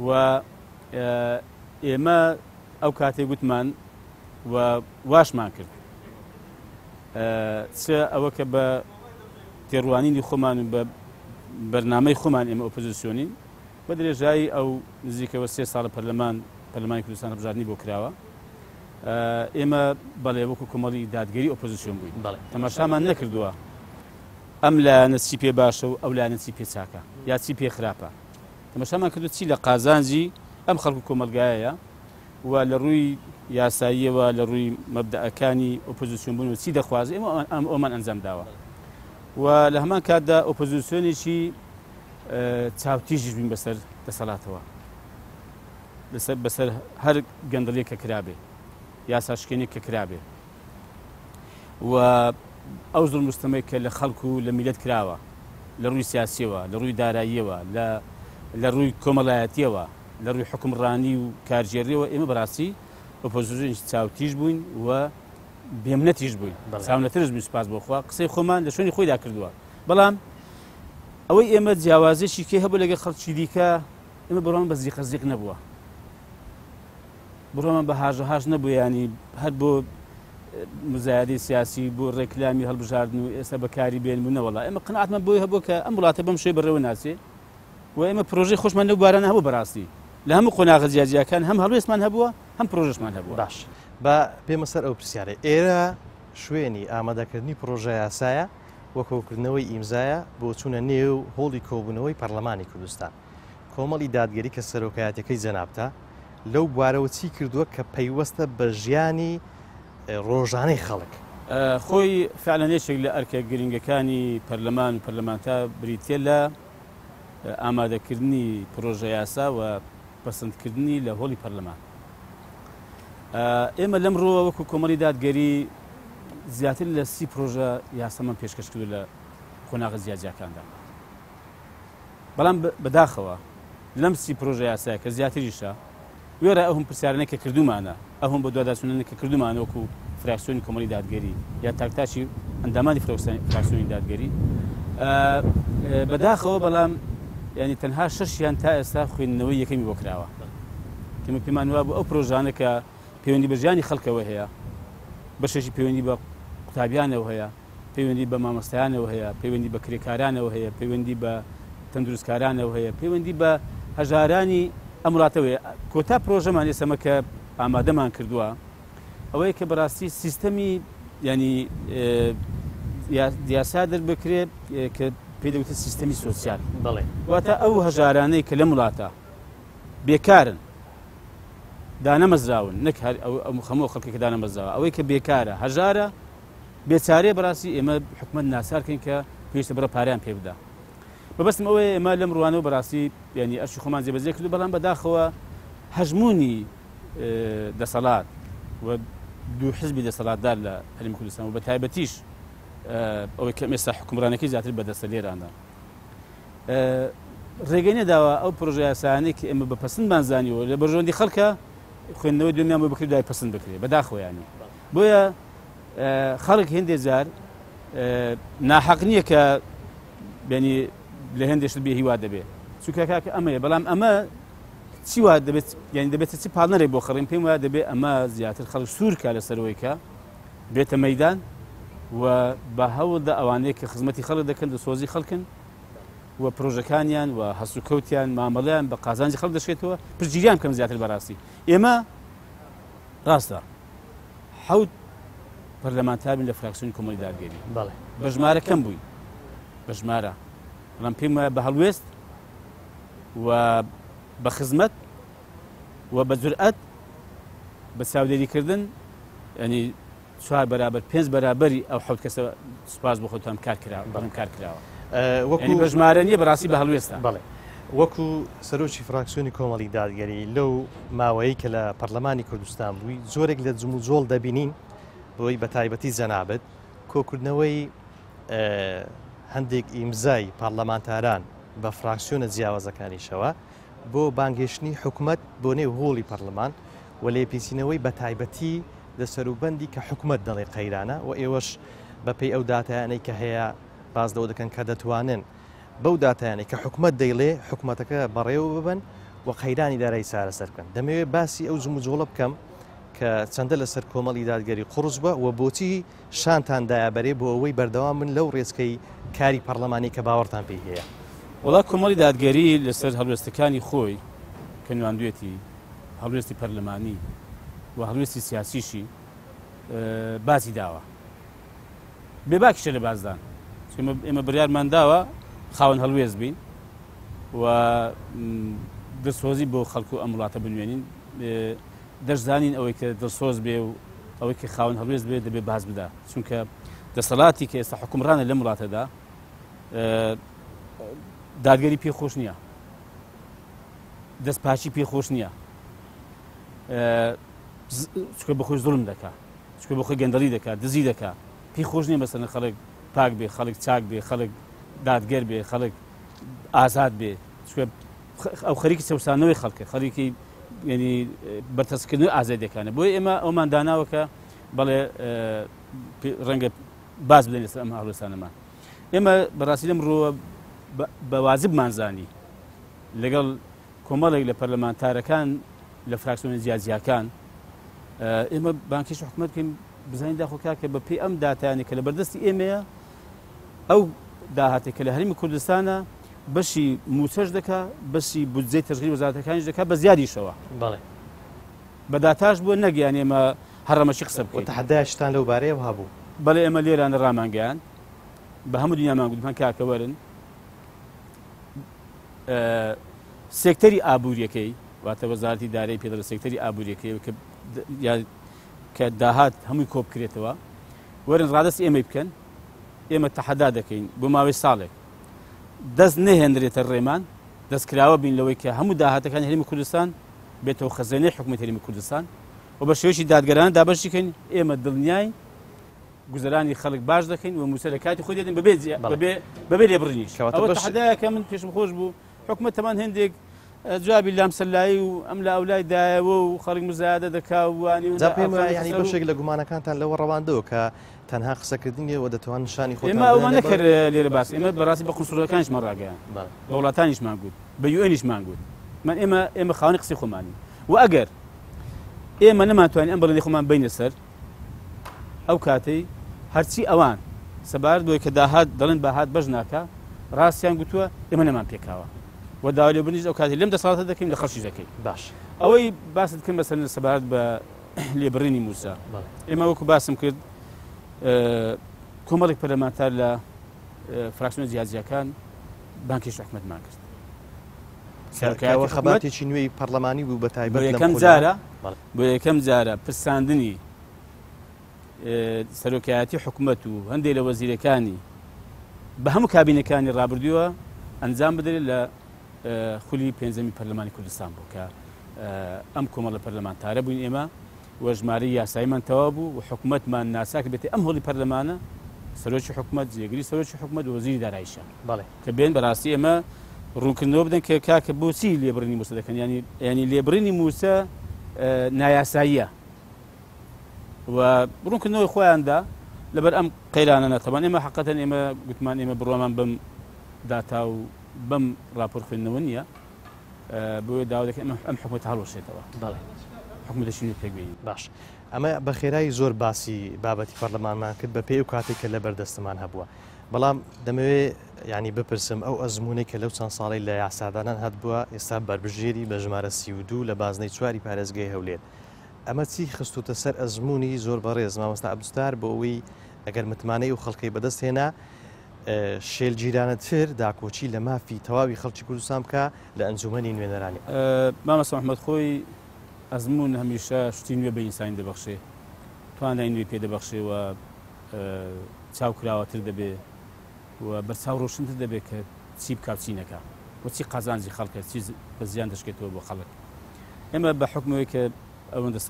و ئێمە ئەو کاتێ گوتمان و واشمان کرد چه ئەوە کە بە تێڕوانینی خۆمان و بە بەرنامەی خۆمان ئێمە ئۆپۆزیسیۆنین، بە درێژایی ئەو نزیکەوە سێ ساڵە پەرلەمان پەرلەمانی کوردستان هەبژاردنی بۆ کراوە، ئێمە بەڵێ وەکو کۆمەڵی دادگەری ئۆپۆزیسیۆن بووین. تەماشامان نەکردووە ئەم لایەنە چی پێ باشە و ئەو لایەنە چی پێ چاکە یا چی پێ خراپە. تەماشامان کردو چی لە قازانجی ئەم خەڵکو کۆمەلگایەیە و لە ڕووی یاساییەوە لە ڕووی مەبدەعەکانی ئۆپۆزیسیۆن بوون و چی دەخوازی ئێمە ئەومان ئەنجام داوە. و لە هەمان کاتدا ئۆپۆزیسیۆنێکی چاوتیژیش بووین بەسەر دەسەڵاتەوە، بەسەر هەر گەندەلێک کە کرابێ، یاساشکێنێک کە کرابێ. و ئەو زۆر مستەمەی کە لە خەڵک و لە میلەت کراوە، لە ڕووی سیاسیەوە، لە ڕووی داراییەوە، لە ڕووی کۆمەڵایەتیەوە، لە ڕووی حکومڕانی و کارژێریەوە، ئێمە بەڕاستی ئۆپۆزیسیۆنی چاوتیژ بووین و بێمنەتیش بووین. چاونەترش بووین، سوپاس بۆ خوا، قسەی خۆمان لە شوێنی خۆیدا کردووە. بەڵام ئەوەی ئێمە جیاوازیەکی کێ هەبوو لەگەڵ خەڵکی دیکە، ئێمە بڕۆمان بە زیق زیق نەبووە، بڕۆمان بە هاژ هاژ نەبووە، یعنی هەر بۆ مزایدەی سیاسی بۆ ڕێکلامی هەڵبژاردن و ئێستا بەکاری بێنبوو نەوەڵا. ئێمە قەناعتمان بۆی هەبوو کە ئەم وڵاتە بەم شێوەیە بەڕێوە ناچێ و ئێمە پرۆژەی خۆشمان لەو بارانە هەبوو. بەڕاستی لە هەموو قۆناغە جیاجیەکان هەم هەڵوێستمان هەبووە، هەم پرۆژەشمان هەبووە. باش، بە پێمە سەر ئەو پرسیارێ، ئێرە شوێنی ئامادەکردنی پرۆژە یاسایە وە کۆکردنەوەی ئیمزایە بۆ چوونە نێو هۆڵی کۆبوونەوەی پەرلەمانی کوردستان. کۆمەڵی دادگەری کە سەرۆکایەتەکەی جەنابتە لەو بوارەوە چی کردووە کە پەیوەستە بە ژیانی ڕۆژانەی خەڵک؟ خۆی فعلەنێشێک لە ئەرکە گرنگەکانی پەرلەمان و پەرلەمانتا بریتیە لە ئامادەکردنی پرۆژە یاسا و پەسەندکردنی لە هۆڵی پەرلەمان. ئێمە لەمڕۆوە وەکو کۆمەڵی دادگەری زیاتر لە سی پرۆژە یاسامان پێشکەش کردو لە قۆناغە جیاجیەکاندا. بەڵام بەداخەوە لەم سی پرۆژە یاسایە کە زیاتریشە، وێرە ئەو هەم پرسیارانە کە کردومانە، ئەو هەم بە دوواداچوونانە کە کردومانە وەکو فراکسیۆنی کۆمەڵی دادگەری یا تاکتاکی ئەندامانی فراکسیۆنی دادگەری بەداخەوە. بەڵام یعنی تەنها شەشیان تا ئێستا خوێندنەوەی یەکەمی بۆ کراوە، کەمە پێمان وا بوو ئەو پرۆژانە کە پەیوەندی بە ژیانی خەڵکەوە هەیە، بەشێکی پەیوەندی بە قوتابیانەوە هەیە، پەیوەندی بە مامۆستایانەوە هەیە، پەیوەندی بە کرێکارانەوە هەیە، پەیوەندی بە تەندروستکارانەوە هەیە، پەیوەندی بە هەژارانی ئەم وڵاتەوە هەیە. کۆتا پرۆژەمان ئێسمە کە ئامادەمان کردووە ئەوەیە کە بەڕاستی سیستەمی یعنی یاسا دەربکرێت کە پێدەوتە سیستەمی سۆسیال. بەڵێ واتە ئەو هەژارانەی کە لەم وڵاتە بێکارن، دانەمەزراون، نەک خەمەوە خەڵکی کە دانەمەزراوە، ئەوەی کە بێکارە، هەژارە، بێچارێ، بەڕاستی ئێمە حکومەت ناسارکەین کە پێویستە بڕە پاریان پێ بدا. بەبەستم ئەوەیە ئێمە لەم ڕوانەوە بەڕاستی یعنی ئەرشی خۆمان جێبەجێ کردو. بەڵام بەداخەوە هەژمونی دەسەڵات و دوو حزبی دەسەڵاتدار لە هەرێمی کوردستان و بە تایبەتیش ئەوەی کە ئێستا حکومڕانەکەی زیاتر بەدەستە لێراندا، ڕێگەی نەداوە ئەو پرۆژە یاسایانەی کە ئێمە بەپەسەندمان زانیوە لە بەرژەوەندی خەڵکە خوێندنەوەی دنیام بۆ بکرێت دوای پەسەند بکرێت بەداخۆیانی. بۆیە خەڵک هێندێ جار ناحەق نییە کە بینی لهندش تبيه هوا دبي. شو كاك أما بلام أما شو هاد دبي يعني دبي تسي بحالنا ربو خرين بيم هاد دبي أما زيادة الخلق سور كله سرويكا بيت ميدان وبهود أوانيك خدمتي خلق دكان دسوزي خلقن وبروجكانيان وحسوكوتيان معاملان بقازانج خلق دشيتوا برجيان كم زيادة البراسي. إما راستا حود برلمانتار من الفراكسيون كوموليدار جيبي. بله. بجمارة كم بوي؟ بجمارة. رامبيم بهالويست وبخدمة وبجرأة بساوديري كردن يعني شوار برابر بينز برابري أو حود كسر سباز بخوتهم كاركرا بهم كاركرا. يعني بجمارة نية براسي بهالويستا. بله. وەکو سەرۆکی فراکسیۆنی کۆمەڵی دادگەری لەو ماوەیە کە لە پەرلەمانی کوردستان بووی زۆرێک لە جوم و جۆڵ دەبینین بۆی بە تایبەتی جەنابەت کۆکردنەوەی هەندێک ئیمزای پارلەمانتاران بە فراکسیۆنە جیاوازەکانیشەوە بۆ بانگێشتنی حکومەت بۆ نێو هۆڵی پەرلەمان و لێپێچینەوەی بە تایبەتی دەسەروبەندی کە حکومەت دەڵێ قەیرانە و ئێوەش بەپێی ئەو داتایانەی کە هەیە باز دەوە دەکەن کە دەتوانن بەو داتایانێک کە حکومەت دەیڵێ حکومەتەکە بەڕێوە ببن و قەیرانی دارایی چارەسەر بکەن. دەمەوێت باسی ئەو جوم و جۆڵە بکەم کە چەندە لەسەر کۆمەڵی دادگەری قورس بووە و بۆچی شانتان دایابەرێ بۆ ئەوەی بەردەوام من لەو ڕێزکەی کاری پەرلەمانی کە باوەڕتان پێی هەیە. وڵات کۆمەڵی دادگەری لەسەر هەڵوێستەکانی خۆی کە نواندوێتی هەڵوێستی پەرلەمانی و هەڵوێستی سیاسیشی باسی داوە. بێباکیشە لە بازدان. ئێمە بڕیارمان داوە خاون هەڵوێز بین و دەسۆزی بۆ خەڵکو ئەم وڵاتە بنوێنین دەشزانین ئەوەی کە دەسۆز بێ و ئەوەی کە خاون هەڵوێز بێ دەبێ باز بدا چونکە دەسەڵاتی کە ئێستا حکومڕانە لەم وڵاتەدا دادگەری پێخۆش نییە دەستپاچی پێخۆش نییە چکە بەخۆی زوڵم دەکا چکە بەخۆی گەندەڵی دەکات دزی دەکات پێخۆش نییە بەسەرن خەڵک پاک بێ خەڵک چاک بێ خەڵک دادگەر بێ خەڵک ئازاد بێ ئەو خەریکی سەوسانەوەی خەڵکە خەریکی یعنی بەرتەسکردنەوەی ئازادیەکانە بۆی ئێمە ئەومان داناوە کە بەڵێ ڕەنگە باز بدەین لەسەر ئەمە هەڵوێستانەمان. ئێمە بەڕاستی لەم ڕۆوە بەوازبمان زانی لەگەڵ کۆمەڵێک لە پەرلەمانتارەکان لە فراکسیۆنە جیاجیاکان ئێمە بانکێشی حکومەت بکەین بزانین داخۆکا کە بە پێی ئەم داتایانێک کە لە بەردەستی ئێمەیە ئەو داهاتێک کە لە هەرێمی کوردستانە بەشی موچەش دەکا بەشی بودجەی تەشغیلی وەزارەتەکانیش دەکا بە زیادیشەوە. بەڵێ بەداتاش بووە نەگەیان ئێمە هەرەمەشی قسە بکەین. تەحەدایشتان لەو بارەیەوە هەبوو؟ بەڵێ ئێمە لێرانە ڕامانگەیان بە هەموو دنیامان گوتمان کاکە وەرن سێکتەری ئابووریەکەی واتە وەزارەتی دارایی پێدەڵێ سێکتەری ئابووریەکەی کە داهات هەمووی کۆ بکرێتەوە وەرن ڕادەست ئێمەی بکەن ئێمە تەحەدا دەکەین بۆ ماوەی ساڵێک دەست نەهێنرێتە ڕێمان دەستکراوە بین لەوەی کە هەموو داهاتەکانی هەرێمی کوردستان بێتەوە خەزانەی حکومەتی هەرێمی کوردستان و بە شێوەیەکی دادگەرانە دابەشی بکەین ئێمە دڵنیای گوزەرانی خەڵک باش دەکەین و موسەرە کاتی خۆی دێتین بەبێ بەبێ لێبڕنیش. ئەوە تەحەدایە کە من پێشم خۆش بوو حکومەتەمان هەندێک جوابی لامسەلایی و ئەم لە ئەولای دایەوە و خەڵک مزایدە دەکا و وانی ینی بەشێک لە گومانەکانتان لەوە ڕەواندەوە کە تەنها قسەکردنیەوە دەتوان نیشانی خۆتان ئێمە ئەومان نەکرد لێرە باس ئێمە بەڕاستی بە قورسەکانیشمان ڕاگەیاند بە وڵاتانیشمان گوت بە یوئێنیشمان گوت من ئێمە ئێمە خاوەنی قسەی خۆمانین و ئەگەر ئێمە نەمانتوانین ئەم بەڵێنەی خۆمان بینە سەر ئەو کاتەی هەرچی ئەوان سەبارەت بەوەی کە داهات دەڵێن باهات بەش ناکا ڕاستیان گوتووە ئێمە نەمان پێکاوە و داوای لێبوردنیش ئەو کاتی لەم دەسەڵاتە دەکەین لە خەڵکیش دەکەین. باش ئەوەی باست کردم بەسەر سەبارەت بە لێبڕینی موسا ئێمە وەکو باسم کرد کۆمەڵێک پەرلەمانتار لە فراکسیۆنە جیاجیاکان بانکێشی حکومەتمان کرد سەرکەوتەی خەباتێکی نوێی پەرلەمانی بوو بە تایبەت لە یەکەم جارە بۆ یەکەم جارە پرساندنی سەرۆکایەتی حکومەت و هەندێک لە وەزیرەکانی بە هەموو کابینەکانی ڕابردووە ئەنجام بدرێت لە خولی پێنجەمی پەرلەمانی کوردستان بوو کە ئەم کۆمەڵە پەرلەمانتارە بووین ئێمە و ژمارەی یاساییمان تەواو بوو و حکومەتمان ناساکە بێتێ ئەم هۆڵی پەرلەمانە سەرۆکی حکومەت جێگری سەرۆکی حکومەت و وەزیری داراییشە. بەڵێ کە بێن بەڕاستی ئێمە ڕوونکردنەوە بدەن کە کاکە بۆچی لێبڕینی موسە دەکەن ینی ینی لێبڕینی موسە نایاساییە و ڕوونکردنەوەی خۆیاندا لەبەر ئەم قەیرانانە تەمان ئێمە حەقەتەن ئێمە گوتمان ئێمە بڕۆمان بەم داتا و بم راپۆر خوێندنەوە نییە بۆیە داوا دەکەم ئەم حکومەتە هەڵوەشێتەوە. بەڵێ حکومەتە شینی پێگوێنین. باش، ئەمە بە خێرایی زۆر باسی بابەتی پەرلەمانمان کرد بە پێی و کاتێک کە لە بەردەستمان هەبووە، بەڵام دەمەوێت یعنی بپرسم ئەو ئەزمونەی کە لەو چەند ساڵی لە یاسادانان هەتبووە ئێستا بەربژێری بە ژمارە سی و دوو لە بازنەی چواری پارێزگای هەولێر، ئەمە چی خستوتە سەر ئەزمونی زۆر بەڕێز مامۆستا عەبدولستار بۆ ئەوەی ئەگەر متمانەی و خەڵکەی بەدەست هێنا شێلگیرانەتر داکۆچی لە مافی تەواوی خەڵکی کوردستان بکە لە ئەنجومەنی نوێنەرانی. مامۆستا محمەد خۆی ئەزمون هەمیشە شتی نوێ بە ئینسانی دەبەخشێ، توانای نوێ پێ دەبەخشێەوە، چاوکراوەتر دەبێت و بەرچاو ڕۆشنتر دەبێت کە چی بکات چی نەکا و چی قازانجی خەڵکە چی بە زیان دەشکێتەوە بۆ خەڵک. ئێمە بە حکمەوەی کە ئەوەندە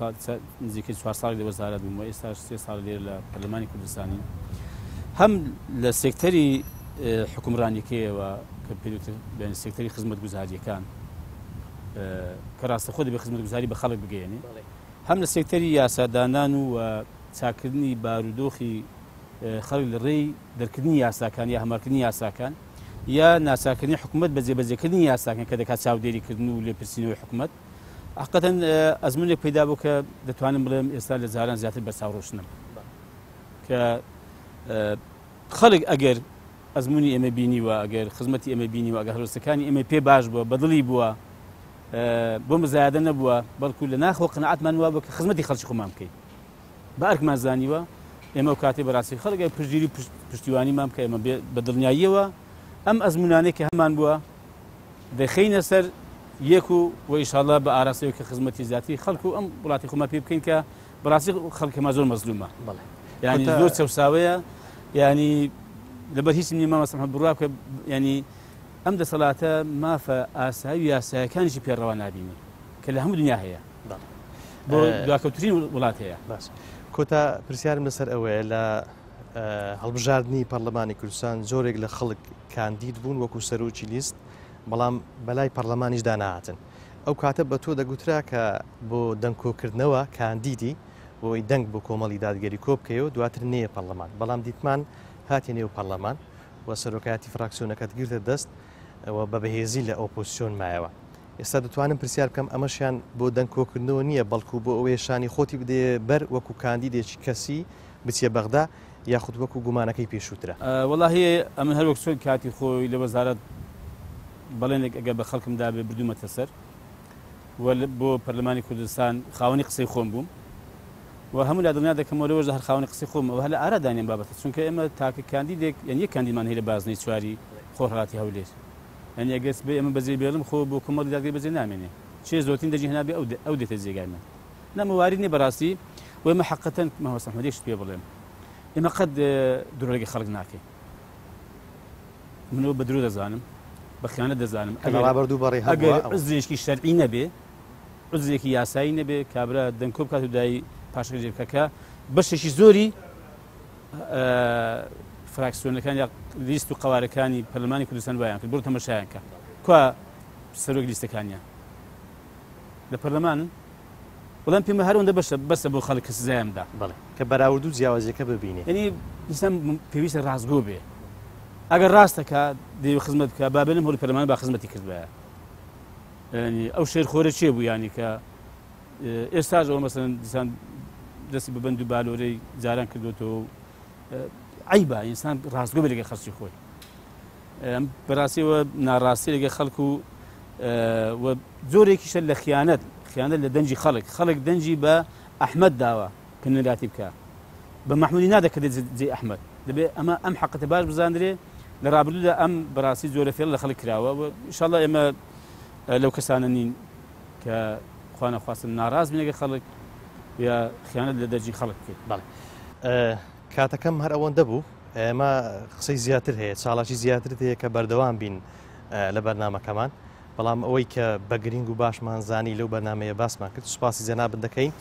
نزیکەی چوار ساڵی لە وەزارەت بووم و ئێستا سێ ساڵ لێرە لە پەرلەمانی کوردستانی، هەم لە سێکتەری حکومڕانیەکەیەوە کە پێ سێکتەری خزمەتگوزاریەکان کە ڕاستەخۆ دەبێت خزمەتگوزاری بە خەڵک بگەیەنێ، هەم لە سێکتەری یاسادانان و چاکردنی بارودۆخی خەڵک لە ڕێی دەرکردنی یاساکان یا هەمارکردنی یاساکان یا ناساکردنی حکومەت بەجێبەجێکردنی یاساکان کە دەکات چاودێریکردن و لێپرسینەوەی حکومەت. حقیقەتەن ئەزمونێک پەیدا بوو کە دەتوانم بڵێم ئێستا لە جاران زیاتر بەرچاوڕۆشنم کە خەڵک ئەگەر ئەزمونی ئێمە بینیوە، ئەگەر خزمەتی ئێمە بینیوە، ئەگەر هەلوستەکانی ئێمە پێ باش بووە، بەدڵی بووە، بۆ مزایادە نەبووە، بەڵکو لە ناخۆ قەناعەتمان وابوو کە خزمەتی خەڵکی خۆمان بکەین بە ئەرکمان زانیوە ئێمە و کاتێ بەڕاستی خەڵگە پشتگیری پشتیوانیمان بکە ئێمە بە دڵنیاییەوە ئەم ئەزمونانەی کە هەمان بووە دەخینە سەر یەک و ئینشاڵڵا بە ئاراستەوەی کە خزمەتی زیاتری خەڵک و ئەم وڵاتی خۆمان پێ بکەین کە بەڕاستی خەڵکێمان زۆر مەزلومە، یعنی زۆر چەوساوەیە، یعنی لەبەر هیچم نییە مامۆستا محمەد بڕوا کە یعنی ئەم دەسەڵاتە مافە ئاسایی و یاساییەکانیشی پێڕەوا نبینی کە لە هەموو دنیا هەیە، بۆ دواکەوترین وڵات هەیە. کۆتا پرسیارم لەسەر ئەوەیە لە هەڵبژاردننی پەرلەمانی کوردستان زۆرێک لە خەڵک کاندید بوون وەکو سەرۆکی لیست، بەڵام بەلای پەرلەمانیشدا نهاتن، ئەو کاتە بە تۆ دەگوترا کە بۆ دەنگکۆکردنەوە کاندیدی بۆی دەنگ بۆ کۆمەڵی دادگەری کۆ بکەیەوە دواتر نەیە پەرلەمان، بەڵام دیتمان هاتی نێو پەرلەمان و سەرۆکایەتی فراکسیۆنەکەت گرتە دەست و بە بەهێزی لە ئۆپۆزیسیۆن مایەوە. ئێستا دەتوانم پرسیار بکەم ئەمەشیان بۆ دەنگکۆکردنەوە نییە بەڵکو بۆ ئەوەیە شانی خۆتی بدێ بەر وەکو کاندیدێکی کەسی بچیە بەغدا یاخود وەکو گومانەکەی پێشووترە. وەڵاهی ئەمە هەر وەک سوێن کاتی خۆی لە وەزارەت بەڵێنێک ئەگە بە خەڵکمدا بێ بردوومەتە سەر بۆ پەرلەمانی کوردستان خاوەنی قسەی خۆم بووم و هەموو لە دڵنیا دەکەمەوەلەوەژ هەر خاوەنی قسەی خۆم ئەوە هەلە ئارادانیان بابەتە، چونکە ئێمە تاکە کاندیدێک یەک کاندیدمان هەیە لە بازنەی چواری خۆرهەڵاتی هەولێر، یعنی ئەگەس بێ ئەمە بەجێ بێڵم خۆ بۆ کۆمەڵی دادگەری بەجێ نامێنێ، چێ زۆرترین دەجی هەنا بێ ئەو دێتە جێگای من، نامەوارد نیە بەڕاستی. و ئێمە حەقەتەن مامۆستا محمەد یەکشت پێ بڵێم ئێمە قەت درۆلەگەی خەڵک ناکەین، منەوە بە درۆ دەزانم، بە خیانەت دەزانم، ئەگەر عزێکی شەرعی نەبێ، عزێکی یاسایی نەبێ، کابرا دەنکۆ بکات و دای پاشەکە جێبکەکە بەشێکی زۆری فراکسیۆنەکان یا لیست و قوارەکانی پەرلەمانی کوردستان وایان کرد، بڕۆ تەماشایان کە کوا سەرۆک لیستەکانیان لە پەرلەمانن، بەڵام پێمە هەر ئەوەندە بەشە بەسە بۆ خەڵک کە سزایامدا، بەڵێ کە بەراورد و جیاوازیەکە ببینێ، یعنی ئینسان پێویستە ڕاستگۆ بێ، ئەگەر ڕاستەکە دەیوێ خزمەت بکە با بێنم هەوڵی پەرلەمان با خزمەتی کردوایە، یعنی ئەو شێرخۆرە چێ بوو، یعنی کە ئێستاش ئەوە مەسەڵەن دیسان دەستی بە بەند و بالۆرەی جاران کردوێتەوە، عیبە ئینسان ڕاستگۆ بێ لەگەڵ خەڵکی خۆی، بەڕاستیەوە ناڕاستی لەگەڵ خەڵک و زۆرێکیشە لە خیانەت، خیانەت لە دەنجی خەڵک، خەڵک دەنجی بە ئەحمەد داوە کە نەراتی بکە، بە مەحموودی نادەکردێت جێ ئەحمەد، دەبێت ئەمە ئەم حەقەتە باش بزاندرێ لە ڕابردوودا ئەم بەڕاستی زۆرە فێڵ لە خەڵک کراوە و ئینشاڵڵا ئێمە لەو کەسانە نین کە خوا نەخواستن ناڕاز بین لەگەڵ خەڵک یا خیانەت لە دەرجی خەڵک بکەیت. بەڵێ کاتەکەم هەر ئەوەندە بوو، ئێمە قسەی زیاتر هەیە، چاڵاکی زیاترت هەیە کە بەردەوام بین لە بەرنامەکەمان، بەڵام ئەوەی کە بە گرنگ و باشمان زانی لەو بەرنمەیە باسمان کرد سوپاسی جەنابن دەکەین.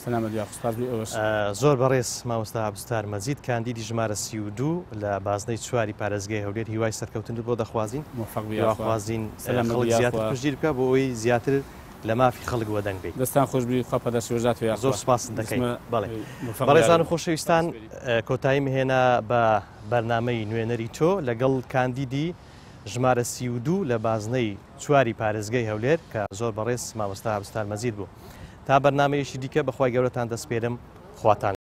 زۆر بەڕێز مامۆستا عەبدولستار مەجید کاندیدی ژمارە سی و دوو لە بازنەی چواری پارێزگای هەولێر، هیوای سەرکەوتن بۆ دەخوازین دەخوازین خەڵک زیاتر پشتگیر بکە بۆ ئەوەی زیاتر لە مافی خەڵک وەدەنگ بێت. دەستان خۆشبی خوا پاداشوێژات و زۆر سوپاس دەکەین. بەڵێ بەڕێزان و خۆشەویستان کۆتایی مهێنا بە بەرنمەی نوێنەری تۆ لەگەڵ کاندیدی ژمارە سی و دوو لە بازنەی چواری پارێزگای هەولێر کە زۆر بەڕێز مامۆستا عهبدولستار مەهجید بوو. تا بەرنامەیەشی دیکە بەخوای گەورەتان دەسپێرم، خواتان